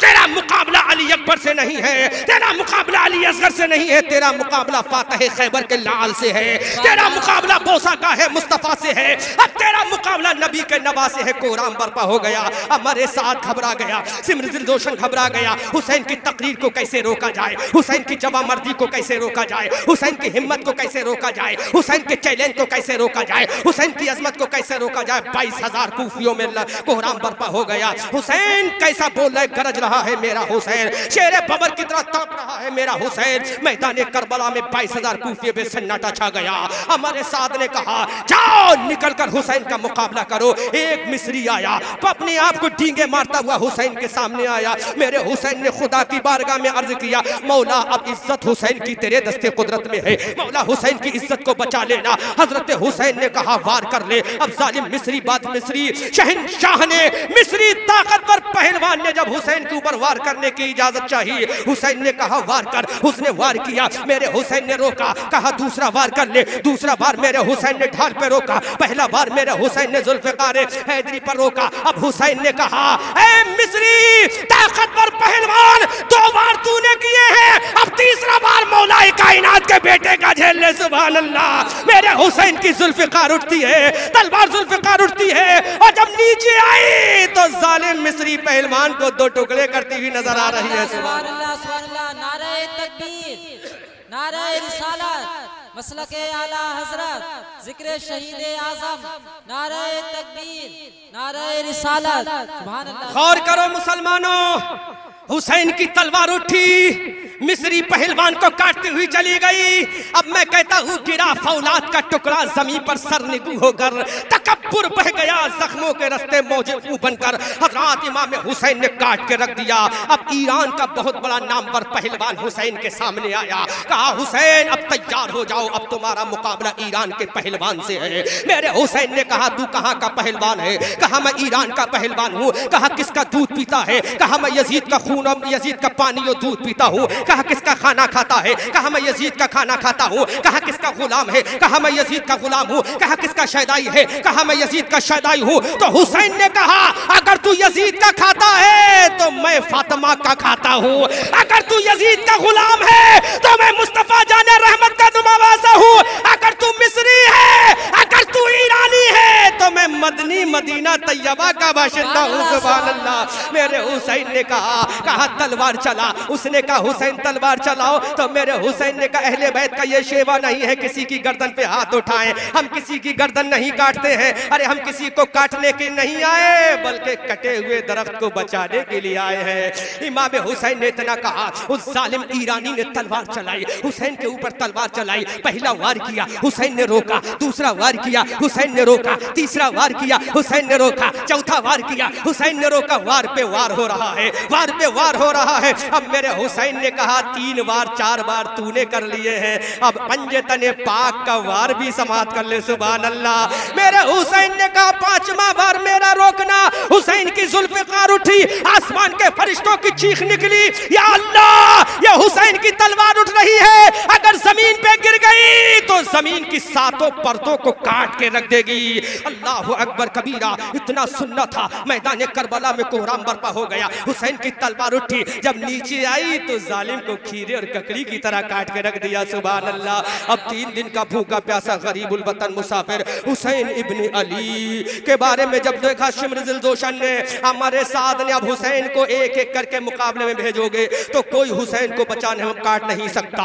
तेरा मुकाबला अली अकबर से नहीं है, तेरा मुकाबला अली असगर से नहीं है, तेरा मुकाबला फातह खैबर के लाल से है, तेरा मुकाबला बोसा का है, मुस्तफ़ा से है। अब तेरा मुकाबला नबी के नवा से है। कोराम बर्पा हो गया, हमारे साथ घबरा गया, सिमरजिल दोशन घबरा गया। हुसैन की तकरीर को कैसे रोका जाए, हुसैन की जवामर्दी को कैसे रोका जाए, हुसैन की हिम्मत को कैसे रोका जाए, हुसैन के चैलेंज को कैसे रोका जाए, हुसैन की अजमत को कैसे रोका जाए। 22,000 कूफियों में कोहराम बर्पा हो गया। हुसैन कैसा बोल रहा है, गरज रहा है मेरा हुसैन, शेर बबर की तरह तप रहा है मेरा हुसैन। मैदान करबला में 22,000 कूफियों में सन्नाटा छा गया। हमारे साथ ने कहा जाओ निकल कर हुसैन का मुकाबला करो। एक मिस्री आया, अपने आप को डींगे मारता हुआ हुसैन के सामने आया। मेरे हुसैन ने खुदा की बारगाह में अर्ज किया, मौला अब इज्जत हुसैन की तेरे दस्ते कुदरत में है, मौला हुसैन की इज्जत को बचा लेना। हजरत हुसैन ने कहा वार कर ले। अब जालिम मिस्री बाद मिस्री शहंशाह ने, मिस्री ताकतवर पहलवान ने जब हुसैन के ऊपर वार करने की इजाजत चाहिए, हुसैन ने कहा वार कर। उसने वार किया, मेरे हुसैन ने रोका, कहा दूसरा वार कर ले। दूसरा बार मेरे हुसैन ने ढाल पे रोका, पहला बार मेरे हुसैन ने जुल्फिकार हैदरी पर रोका। अब हुसैन ने कहा ए मिस्री ताकतवर पहलवान, 2 बार तूने किए हैं, अब तीसरा बार मौलाए कायनात के बेटे का झेल ले। सुभान अल्लाह। मेरे हुसैन की जुल्फिकार उठती है, तलवार जुल्फिकार उठती है, और जब नीचे आई तो जालिम मिस्री पहलवान को 2 टुकड़े करती हुई नजर आ रही है। सुभान अल्लाह, सुभान अल्लाह। नारे तकबीर, नारे रिसालत, मसलक आला हजरत, जिक्र शहीद आजम, नारे तकबीर, नारे रिसालत। सुभान अल्लाह। गौर करो मुसलमानों, हुसैन की तलवार उठी, मिस्री पहलवान को काटती हुई चली गई। अब मैं कहता हूँ गिरा फौलाद का टुकड़ा जमीन पर सरनिगू होकर, तकब्बुर बह गया जख्मों के रस्ते मौजू बनकर। हजरत इमाम हुसैन ने काट के रख दिया। अब ईरान का बहुत बड़ा नामवर पहलवान हुसैन के सामने आया, कहा हुसैन अब तैयार हो जाओ, अब तुम्हारा मुकाबला ईरान के पहलवान से है। मेरे हुसैन ने कहा तू कहाँ का पहलवान है? कहा मैं ईरान का पहलवान हूँ। कहा किसका दूध पीता है? कहा मैं यजीद का खून और यजीद का पानी और दूध पीता हूँ। कहा किसका खाना खाता है? कहा मैं यजीद का खाना खाता हूँ। कहा किसका गुलाम है? कहा मैं यजीद का गुलाम हूँ। कहा किसका शैदाई है? कहा मैं यजीद का शैदाई हूँ। तो हुसैन ने कहा अगर तू यजीद का खाता है तो मैं फातिमा का खाता हूँ, अगर तू यजीद का गुलाम है तो मैं मुस्तफ़ा जाने रहमत का नुमावासा हूँ, अगर तू मिस्री है, अगर तू ईरानी है तो मैं मदनी मदीना तैयबा का बाशिंदा हूँ। सुभान अल्लाह। मेरे हुसैन ने कहा तलवार चला। उसने कहा हुसैन तलवार चलाओ। तो मेरे हुसैन ने कहा अहले बैत का ये शेवा नहीं है किसी की गर्दन पे हाथ उठाएं, हम किसी की गर्दन नहीं काटते हैं। अरे हम किसी को काटने के नहीं आए, बल्कि कटे हुए दरख्त को बचाने के लिए आए हैं। इमाम हुसैन ने इतना कहा, उस जालिम ईरानी ने तलवार चलाई, हुसैन के ऊपर तलवार चलाई। पहला वार किया, हुसैन ने रोका। दूसरा वार किया, हुसैन ने रोका। तीसरा वार किया, हुसैन ने रोका। चौथा वार किया, हुसैन ने रोका। वार पे वार हो रहा है, वार पे वार हो रहा है। अब मेरे हुसैन ने कहा 3 बार 4 बार तूने कर लिए हैं, अब पंजतने पाक का वार भी समाप्त कर ले। सुभान अल्लाह। मेरे हुसैन ने कहा 5वां बार मेरा रोकना। हुसैन की जुल्फिकार उठी, आसमान के फरिश्तों की चीख निकली, या अल्लाह ये हुसैन की तलवार उठ रही है, अगर जमीन पे गिर गई तो जमीन की 7 परतों को काट के रख देगी। अल्लाह अकबर कबीरा। इतना सुनना था, मैदान करबला में कोहराम बर्पा हो गया। हुसैन की तलवार उठी, जब नीचे आई तो जालिम को खीरे और ककड़ी की तरह काट के रख दिया। सुभान अल्लाह। अब 3 दिन का भूखा प्यासा गरीबुल वतन मुसाफिर हुसैन इब्न अली के बारे में जब देखा शिमरजिल दोशन ने, हमारे साथ ने, अब हुसैन को एक एक करके मुकाबले में भेजोगे तो कोई हुसैन को बचाने हम काट नहीं सकता।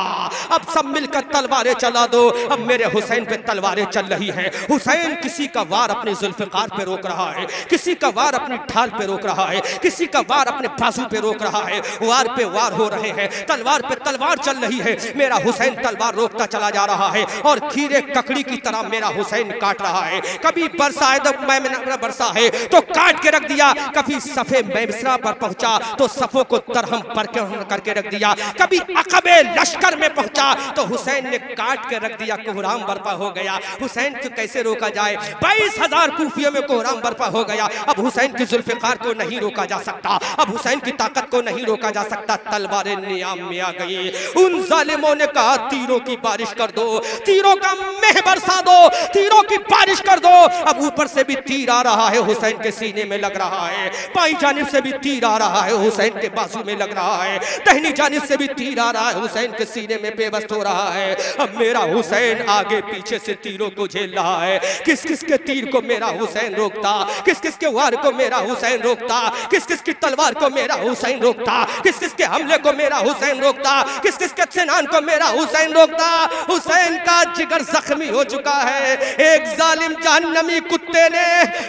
अब सब मिलकर तलवारें चला दो। अब मेरे हुसैन पे तलवारें चल रही हैं। हुसैन किसी का वार अपने जुल्फिकार पे रोक रहा है, किसी का वार अपनी ढाल पे रोक रहा है, किसी का वार अपने बाजू पे रोक रहा है। वार पे वार हो रहे हैं, तलवार पे तलवार चल रही है। मेरा हुसैन तलवार रोकता चला जा रहा है और खीरे ककड़ी की तरह मेरा हुसैन काट रहा है। कभी बरसाए तो मैं बरसा है तो काट के रख दिया, कभी सफे मेमसरा पर पहुंचा तो सफों को तरहम पर करके रख दिया, कभी अकबे लश्कर में पहुंचा तो हुसैन ने काट के रख दिया। कोहराम बर्पा हो गया। हुसैन को कैसे रोका जाए? 22,000 कूफियों में कोहराम बर्पा हो गया। अब हुसैन की जुल्फ़िकार को नहीं रोका जा सकता, अब हुसैन की ताकत को नहीं रोका जा सकता। तलवारें नियाम में आ गई। उन जालिमों ने कहा तीरों की बारिश कर दो, तीरों का मेह बरसा दो, तीरों की बारिश कर दो। अब ऊपर से भी तीर आ रहा है, हुसैन के सीने में लग रहा है। बाई जानिब से भी तीर आ रहा है, हुसैन के बाजू में लग रहा है। दाहिनी जानिब से भी तीर आ रहा है, हुसैन के सीने में बेबस हो रहा है। अब मेरा हुसैन आगे पीछे से तीरों को झेल रहा है। किस किस के तीर को मेरा हुसैन रोकता, किस किस के वार को मेरा हुसैन रोकता, किस किस की तलवार को मेरा हुसैन रोकता, किस किस के हमले को मेरा हुसैन रोकता, किस किस के सेनान को मेरा हुसैन रोकता। हुसैन का जिगर जख्मी हो चुका है। एक जालिम जहन्नमी कुत्ते ने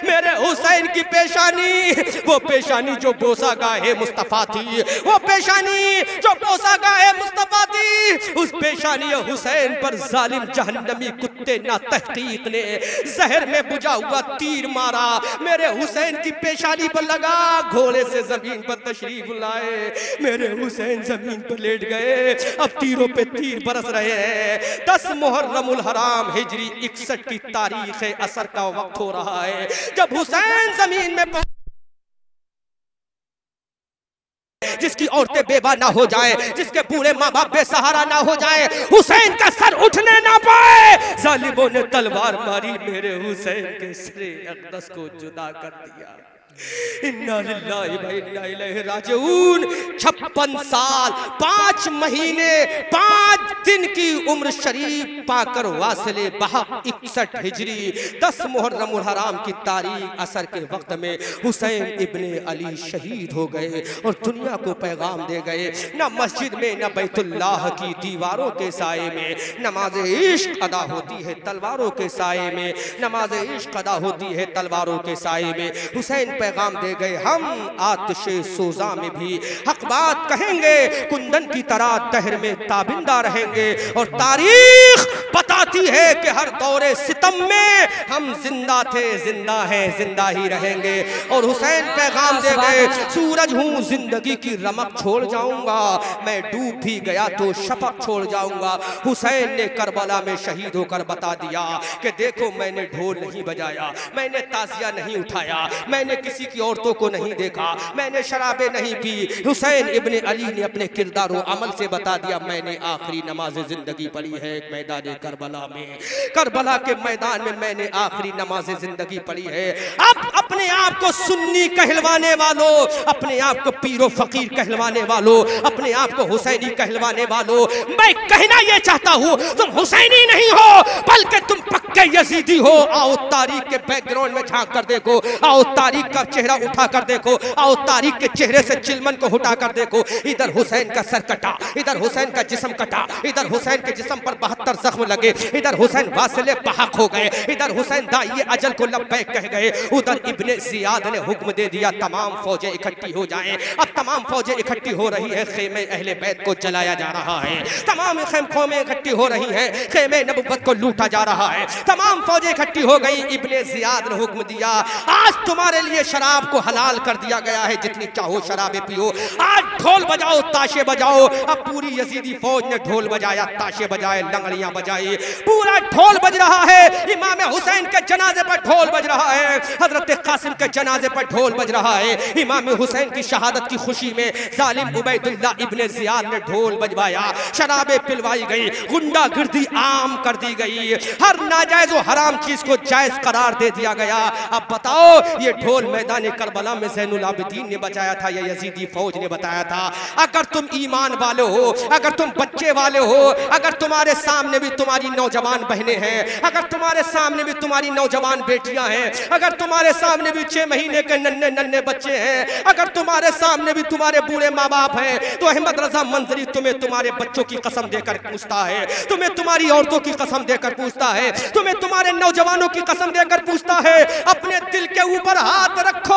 मेरे हुसैन की पेशानी, वो पेशानी जो बोसा गाहे मुस्तफा थी, वो पेशानी जो बोसा गाहे मुस्तफा थी, उस पेशानी हुसैन पर जालिम जहन्नमी कुत्ते ना तहकीक ने जहर में बुझा हुआ तीर मारा। मेरे हुसैन की पेशानी पर लगा। घोड़े से जमीन पर तशरीफ लाए मेरे हुसैन, जमीन पर लेट गए। अब तीरों पे तीर बरस रहे हैं। 10 मुहर्रम-उल-हराम हिजरी 61 की तारीख असर का वक्त हो रहा है। जब हुसैन जमीन में जिसकी औरतें बेवा ना हो जाए, जिसके बूढ़े माँ बाप बेसहारा ना हो जाए, हुसैन का सर उठने ना पाए। जालिमों ने तलवार मारी, मेरे हुसैन के सिरे अक़दस को जुदा कर दिया। इन्ना लिल्लाहि व इन्ना इलैहि राजिऊन। 56 साल 5 महीने 5 दिन की उम्र शरीफ पाकर वासिले बहा 61 हिजरी 10 मुहर्रम-उल-हराम की तारीख असर के वक्त में हुसैन इब्ने अली शहीद हो गए और दुनिया को पैगाम दे गए। न मस्जिद में न बैतुल्लाह की दीवारों के साए में नमाज इश्क अदा होती है तलवारों के साए में, नमाज इश्क अदा होती है तलवारों के साए में। हुसैन पैगाम दे गए, हम आतिशे सोजा में भी हक बात कहेंगे, कुंदन की तरह तहर में ताबिंदा रहेंगे। और तारीख बताती है कि हर दौरे सितम में हम जिंदा थे, जिंदा हैं, जिंदा ही रहेंगे। और हुसैन पैगाम दे गए, सूरज हूँ जिंदगी की रमक छोड़ जाऊंगा, मैं डूब भी गया तो शपक छोड़ जाऊंगा। हुसैन ने करबला में शहीद होकर बता दिया कि देखो मैंने ढोल नहीं बजाया, मैंने ताजिया नहीं उठाया, मैंने किसी की औरतों को नहीं देखा, मैंने शराबें नहीं पी। हुसैन इब्ने अली ने अपने किरदार और अमल से बता दिया मैंने आखिरी नमाज जिंदगी पढ़ी है मैदान करबला में, करबला के मैदान में मैंने आखिरी नमाज जिंदगी पढ़ी है। अब अपने आप को सुन्नी कहलवाने वालों, अपने आप को पीरो फकीर कहलवाने वालों, अपने आप को हुसैनी कहलवाने वालों, मैं कहना यह चाहता हूँ तुम हुसैनी नहीं हो बल्कि तुम पक्के यजीदी हो। आओ तारीख के बैकग्राउंड में झांक कर देखो, आओ तारीख का चेहरा उठा कर देखो, आओ तारीख के चेहरे से चिलमन को हटा कर देखो। इधर हुसैन का सर कटा, इधर हुसैन का जिस्म कटा, इधर हुसैन के जिस्म पर 72 जख्म लगे, इधर हुसैन वासिले बहक हो गए, इधर हुसैन दाई अजल को लब्बैक कह गए, उधर इब्ने ज़ियाद ने हुक्म दे दिया तमाम फौजें इकट्ठी हो जाएं। अब तमाम फौजें इकट्ठी हो रही है, खेमे अहले बैत को जलाया जा रहा है, तमाम खेमे इकट्ठी हो रही है, खेमे नबुवत को लूटा जा रहा है, तमाम फौजें इकट्ठी हो गई। इब्ने ज़ियाद ने हुक्म दिया आज तुम्हारे लिए शराब को हलाल कर दिया गया है, जितनी चाहो शराबें पियो, आज ढोल बजाओ, ताशे बजाओ। अब पूरी यजीदी फौज ने ढोल बजाया, ताशे बजाए, लंगड़ियां बजाई, पूरा ढोल बज रहा है। इमाम हुसैन के जनाजे पर ढोल बज रहा है, हजरत कासिम के जनाजे पर ढोल बज रहा है। इमाम हुसैन की शहादत की खुशी में जालिम उबैदुल्लाह इब्ने ज़ियाद ने ढोल बजवाया, शराबें पिलवाई गई, गुंडागर्दी आम कर दी गई, हर नाजायज और हराम चीज को जायज करार दे दिया गया। अब बताओ ये ढोल मैदान करबला में ज़ैनुल आबिदीन ने बजाया था या यजीदी फौज ने बताया था? अगर तुम ईमान वाले हो, अगर तुम बच्चे वाले हो, अगर तुम्हारे सामने भी तुम्हारी नौजवान बहनें हैं, अगर तुम्हारे सामने भी तुम्हारी नौजवान बेटियां हैं, अगर तुम्हारे सामने भी 6 महीने के नन्हे नन्हे बच्चे हैं, अगर तुम्हारे सामने भी तुम्हारे बूढ़े माँ बाप हैं, तो अहमद रजा मंजरी तुम्हें तुम्हारे बच्चों की कसम देकर पूछता है, तुम्हें तुम्हारी औरतों की कसम देकर पूछता है, तुम्हें तुम्हारे नौजवानों की कसम देकर पूछता है। अपने दिल के ऊपर हाथ रखो,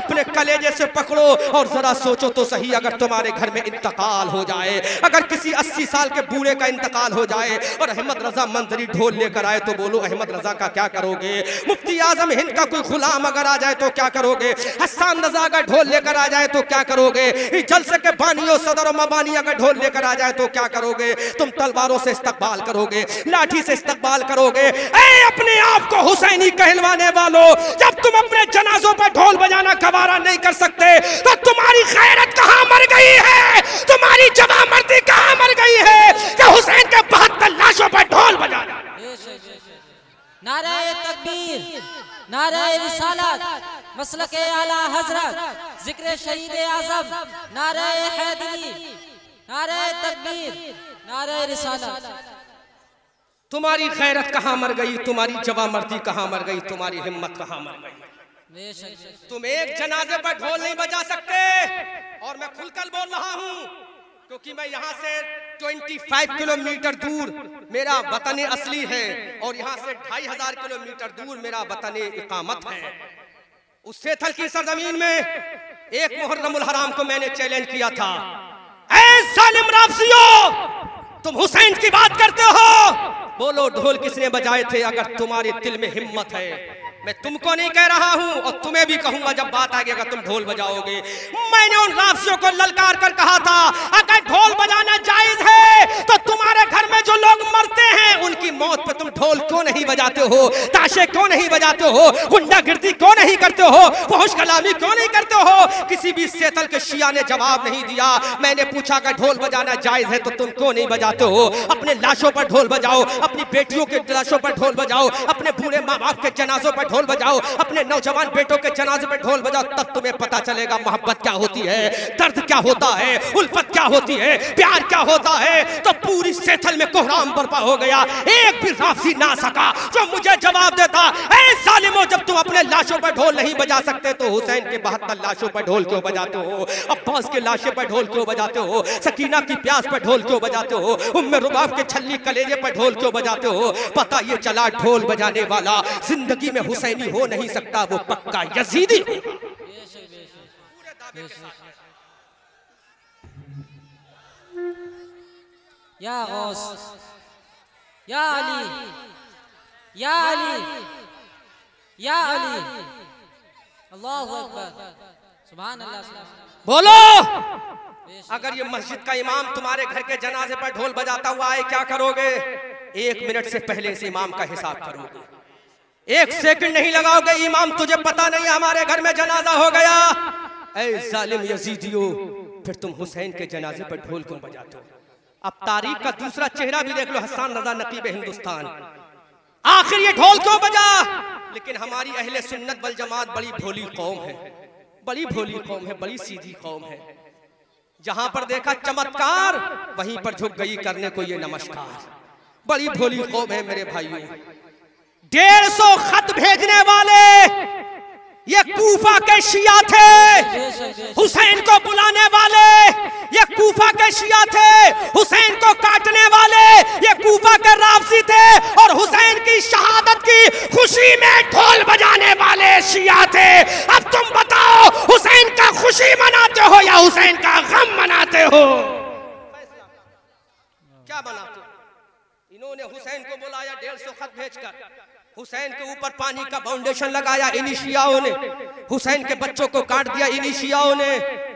अपने कलेजे से पकड़ो और जरा सोचो तो सही, अगर तुम्हारे घर में इंतकाल हो जाए, अगर किसी 80 साल के बूढ़े का इंतकाल हो जाए और अहमद रजा मंजरी ढोल लेकर आए, तो बोलो अहमद रजा का क्या करोगे? मुफ्ती आजम हिंद का कोई गुलाम अगर आ जाए तो क्या करोगे, हसन रजा का ढोल लेकर आ जाए तो क्या करोगे, जलसे के बानियों सदर और मबानिया का ढोल लेकर आ जाए तो क्या करोगे, तुम तलवारों से इस्तकबाल करोगे, लाठी से इस्तकबाल करोगे। ऐ अपने आप को हुसैनी कहलवाने वालों, जब तुम अपने जनाजों पर ढोल बजाना गवारा नहीं कर सकते तो तुम्हारी खैरत कहाँ मर गई है, तुम्हारी जवां मर्दी कहाँ मर गई है कि हुसैन के 72 लाशों पर ढोल बजाना। नाराए तकबीर, नाराए रिसालत, मसलके आला हजरत, जिक्र शहीद आजम, नाराए हैदरी, नाराए तकबीर, नाराए रिसालत। तुम्हारी खैरत कहाँ मर गई, तुम्हारी जवामर्दी कहाँ मर गई, तुम्हारी हिम्मत कहाँ मर गई। तुम एक जनाजे पर ढोल नहीं बजा सकते। और मैं खुलकर बोल रहा हूँ क्योंकि मैं यहाँ से 25 किलोमीटर दूर मेरा वतन असली है और यहाँ से 2500 किलोमीटर दूर मेरा वतन इकामत है। उस सेथल की सरजमीन में एक मुहर्रमुल हराम को मैंने चैलेंज किया था, ऐ जालिम राफसियो, तुम हुसैन की बात करते हो, बोलो ढोल किसने बजाए थे। अगर तुम्हारे दिल में हिम्मत है, मैं तुमको नहीं कह रहा हूं और तुम्हें भी कहूंगा जब बात आएगी अगर तुम ढोल बजाओगे। मैंने उन राफसियों को ललकार कर कहा था, अगर ढोल बजाना जायज है तो तुम्हारे घर में जो लोग मरते हैं उनकी मौत पे तुम ढोल क्यों नहीं बजाते हो, ताशे क्यों नहीं बजाते हो, गुंडागिर्दी क्यों नहीं करते हो, फहुश कलामी क्यों नहीं करते हो। किसी भी सेतल के शिया ने जवाब नहीं दिया। मैंने पूछा अगर ढोल बजाना जायज है तो तुम क्यों नहीं बजाते हो, अपने लाशों पर ढोल बजाओ, अपनी बेटियों के लाशों पर ढोल बजाओ, अपने बूढ़े माँ बाप के जनाजों पर ढोल बजाओ, अपने नौजवान बेटों के जनाजे में ढोल बजाओ, तब तुम्हें पता चलेगा मोहब्बत क्या होती है, दर्द क्या होता है, उल्फत क्या होती है, प्यार क्या होता है। तो पूरी सेथल में कोहराम बर्पा हो गया, एक भी राफसी ना सका जो मुझे जवाब देता, ऐ जालिमों, जब तुम अपने लाशों पर ढोल नहीं बजा सकते तो हुसैन के 72 लाशों पर ढोल क्यों बजाते हो, अब्बास के लाशों पर ढोल क्यों बजाते हो, सकीना की प्यास पर ढोल क्यों बजाते हो, उम्मे रुबाब के छल्ली कलेजे पर ढोल क्यों बजाते हो। पता ये चला ढोल बजाने वाला जिंदगी में हुसैनी हो नहीं सकता, वो पक्का यजीदी होगा। या गौस, या अली, या अली, या अली, अल्लाहू अकबर, सुभान अल्लाह। बोलो अगर ये मस्जिद का इमाम तुम्हारे घर के जनाजे पर ढोल बजाता हुआ आए क्या करोगे, 1 मिनट से पहले इस इमाम का हिसाब करोगे, 1 सेकंड नहीं लगाओगे। इमाम तुझे पता नहीं हमारे घर में जनाजा हो गया, ऐ जालिम यजीदियों, फिर तुम हुसैन के जनाजे पर ढोल क्यों बजाते हो। अब तारीख का दूसरा चेहरा भी देख लो, हसन रजा नकीब हिंदुस्तान, आखिर ये ढोल क्यों बजा। लेकिन हमारी अहले सुन्नत वल जमात बड़ी भोली कौम है, बड़ी भोली कौम है, बड़ी सीधी कौम है। जहां पर देखा चमत्कार वहीं पर झुक गई करने को ये नमस्कार, बड़ी भोली कौम है मेरे भाइयों। 150 खत भेजने वाले ये कूफा के शिया थे, हुसैन को बुलाने वाले ये कूफा के शिया थे, हुसैन को काटने वाले ये कूफा के राफसी थे, और हुसैन की शहादत की खुशी में ढोल बजाने वाले शिया थे। अब तुम बताओ हुसैन का खुशी मनाते हो या हुसैन का गम मनाते हो, क्या बनाते हो। इन्होंने हुसैन को बुलाया 150 खत भेजकर, हुसैन के ऊपर पानी का फाउंडेशन लगाया इन्हीं शियाओं ने, हुसैन के बच्चों को काट दिया इन्हीं शियाओं ने,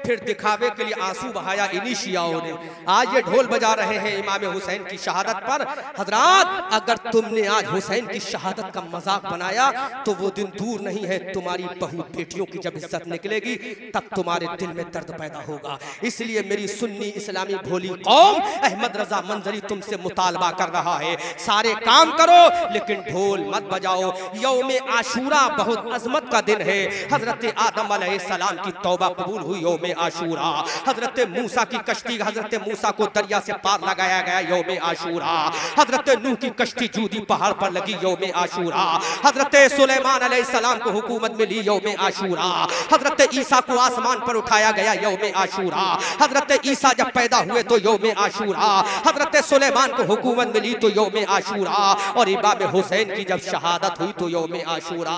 फिर दिखावे के लिए आंसू बहाया इन्हीं शियाओं ने। आज ये ढोल बजा रहे हैं इमाम हुसैन की शहादत पर। हजरात, अगर तुमने आज हुसैन की शहादत का मजाक बनाया तो वो दिन दूर नहीं है, तुम्हारी बहू बेटियों की जब इज्जत निकलेगी तब तुम्हारे दिल में दर्द पैदा होगा। इसलिए मेरी सुन्नी इस्लामी भोली कौम, अहमद रजा मंजरी तुमसे मुतालबा कर रहा है, सारे काम करो लेकिन ढोल मत बजाओ। यौमे आशूरा बहुत अजमत का दिन है, हजरत आदम अलैहिस्सलाम की तौबा कबूल हुई यौमे आशूरा, हजरत मूसा की कश्ती, हजरत मूसा को दरिया से पार लगाया गया यौमे आशूरा, हजरत नूह की कश्ती जूदी पहाड़ पर लगी यौमे आशूरा, हजरत सुलेमान अलैहिस्सलाम को हुकूमत मिली यौमे आशूरा, हजरत ईसा को आसमान पर उठाया गया यौमे आशूरा, हजरत ईसा जब पैदा हुए तो यौमे आशूरा, हजरत सुलेमान को हुकूमत मिली तो यौमे आशूरा, और इमाम हुसैन की जब शहादत हुई तो यौमे आशूरा।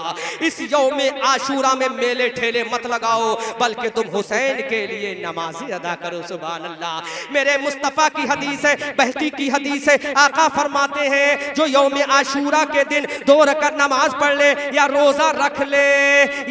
इस यौमे आशूरा में मेले ठेले मत लगाओ, बल्कि तुम हुसैन के लिए नमाज़ें अदा करो। सुभान अल्लाह। मेरे मुस्तफ़ा की हदीस है, बहकी की हदीस है, आका फरमाते हैं जो यौम आशूरा के दिन दो रकअत नमाज पढ़ ले या रोज़ा रख ले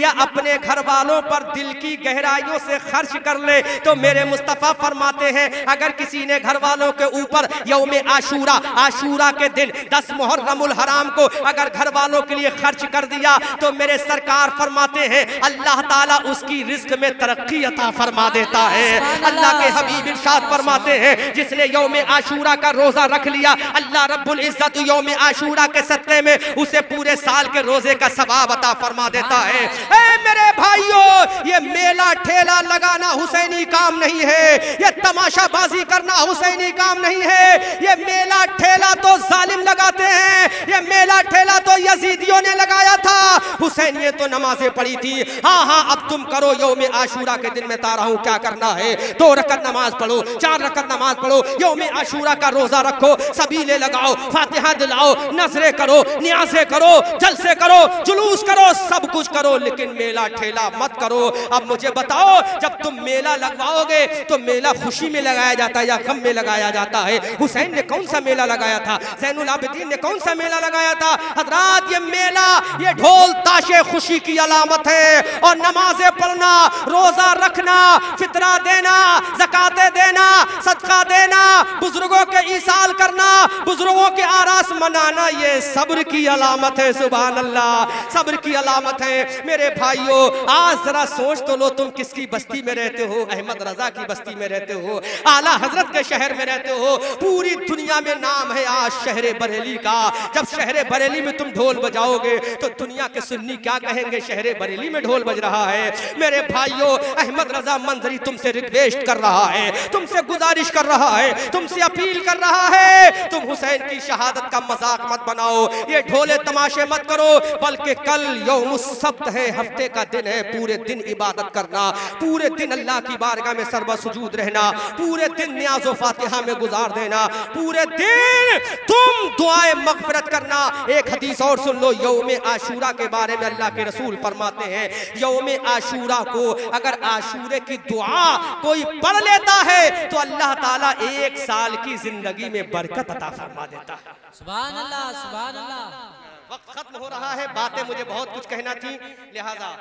या अपने घर वालों पर दिल की गहराइयों से खर्च कर ले, तो मेरे मुस्तफ़ा फरमाते हैं अगर किसी ने घर वालों के ऊपर यौम आशूरा के दिन 10 मुहर्रमुल हराम को अगर घर वालों के लिए खर्च कर दिया तो मेरे सरकार फरमाते हैं अल्लाह ताला उसकी रिज्क में तरक्की अता फरमा देता है। अल्लाह के हबीब इरशाद फरमाते हैं जिसने यौम आशूरा का रोज़ा रख लिया अल्लाह रब्बुल इज्जत यौम आशूरा के सत्ते में उसे पूरे साल के रोजे का सवाब अता फरमा देता है। ए मेरे भाइयों, ये मेला ठेला लगाना हुसैनी काम नहीं है, ये तमाशाबाजी करना हुसैनी काम नहीं है, ये मेला ठेला तो जालिम लगाते हैं, ये मेला ठेला तो यजीदियों ने लगाया था, हुसैन ने तो नमाजें पढ़ी थी। हाँ, अब तुम करो यौम आशूरा के दिन में तारा हूँ क्या करना है, 2 रकत नमाज पढ़ो, 4 रकत नमाज पढ़ो, यौम आशूरा का रोजा रखो, सबीले लगाओ, फातिहा दिलाओ, नजरे करो, न्यासे करो, जलसे करो, जुलूस करो, सब कुछ करो, लेकिन मेला ठेला मत करो। अब मुझे बताओ जब तुम मेला लगवाओगे तो मेला खुशी में लगाया जाता है या गम में लगाया जाता है? हुसैन ने कौन सा मेला लगाया था? ज़ैनुल आबिदीन ने कौन सा मेला लगाया था? हजरात, ये मेला, ये ढोल ताशे खुशी की अलामत है, और नमाजें पढ़ना, रोजा रखना, फितरा देना, ज़कातें देना, सदका देना, बुजुर्गों के ईसाल करना, बुजुर्गों के आरास मनाना, ये सब्र की अलामत है। सुभान अल्लाह, सब्र की अलामत है। मेरे भाइयों, आज जरा सोच तो लो, तुम किसकी बस्ती में रहते हो? अहमद रजा की बस्ती में रहते हो, आला हजरत के शहर में रहते हो। पूरी दुनिया में नाम है आज शहरे बरेली का। जब शहरे बरेली में तुम ढोल बजाओगे तो दुनिया के सुन्नी क्या कहेंगे, शहरे बरेली में ढोल बज रहा है। मेरे भाइयों, अहमद रजा मंजरी तुमसे रिक्वेस्ट कर रहा है, तुमसे गुजारिश कर रहा है, तुमसे अपील कर रहा है, तुम हुसैन की शहादत का मजाक मत बनाओ, ये ढोले तमाशे मत करो, बल्कि कल यौमुस्सब्त है, हफ्ते का दिन है, पूरे दिन इबादत करना, पूरे दिन अल्लाह की बारगाह में सर्व सुजूद रहना, पूरे दिन न्याज़ो फातिहा में गुजार देना, पूरे दिन तुम दुआएं मग़फ़िरत करना। एक हदीस और सुन लो यौम आशूरा के बारे में। अल्लाह के रसूल फरमाते हैं यौम आशूरा को अगर आशूरे की दुआ कोई पढ़ लेता है तो अल्लाह ताला 1 साल की जिंदगी में बरकत अता फरमा देता है। सुभान अल्लाह, सुभान अल्लाह। वक्त खत्म हो रहा है, बातें मुझे बहुत कुछ कहना थी, लिहाजा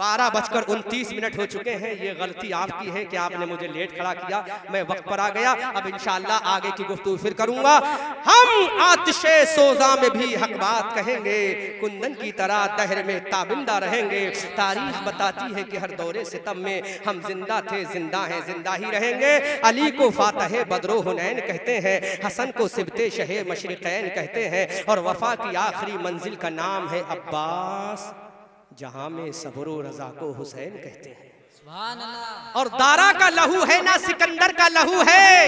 12:29 हो चुके हैं। ये गलती आपकी है कि आपने मुझे लेट खड़ा किया, मैं वक्त पर आ गया। अब इंशाल्लाह आगे की गुफ्तगू फिर करूंगा। हम आतिशे सोजा में भी हक बात कहेंगे, कुंदन की तरह दहर में ताबिंदा रहेंगे। तारीख बताती है कि हर दौरे सितम में हम जिंदा थे, जिंदा हैं, जिंदा ही रहेंगे। अली को फातह बदरो हुनैन कहते हैं, हसन को सिबते शहे मशरिकैन कहते हैं, और वफा की आखिरी मंजिल का नाम है अब्बास, जहाँ में सबरो रजा को हुसैन कहते हैं। और दारा का लहू है ना सिकंदर का लहू है,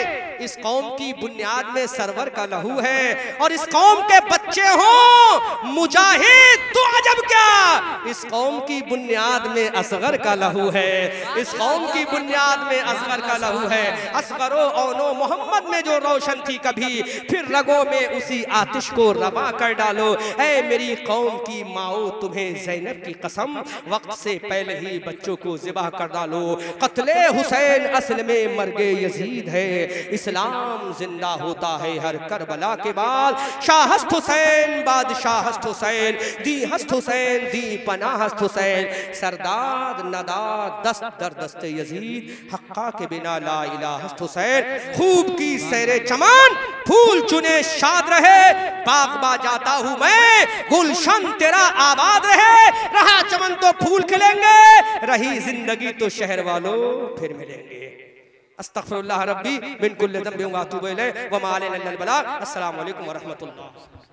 इस कौम की बुनियाद में सरवर का लहू है, और इस कौम के बच्चे हो मुजाहिद तो अजब क्या, इस कौम की बुनियाद में असगर का लहू है, इस कौम की बुनियाद में असगर का लहू है। असगरो औनो मोहम्मद में जो रोशन थी कभी, फिर रगों में उसी आतिश को रवा कर डालो। ऐ मेरी कौम की माओ, तुम्हें ज़ैनब की कसम, वक्त से पहले ही बच्चों को ज़िबा कर डालो। कत्ले हुसैन असल में मर्गे यजीद है, इस्लाम जिंदा होता है हर करबला के बाद। शाहस्त हुसैन, बादशाहस्त हुसैन, दी हस्त हुसैन, दी पनाहस्त हुसैन, सरदार नदाद दस्त दर दस्त यजीद, हक्का के बिना ला इलाहा हस्त हुसैन। खूब की सैरे चमन फूल चुने शाद रहे, बागबा जाता हूँ मैं गुलशन तेरा आबाद रहे, रहा चमन तो फूल खिलेंगे, रही जिंदगी तो शहर वालों फिर मिलेंगे। अस्तगफिरुल्लाह रब्बी मिन कुल्लि ज़ंबिन व अतूबु इलैह व मा अलैना इल्ला अल बलाग। अस्सलाम वालेकुम व रहमतुल्लाह।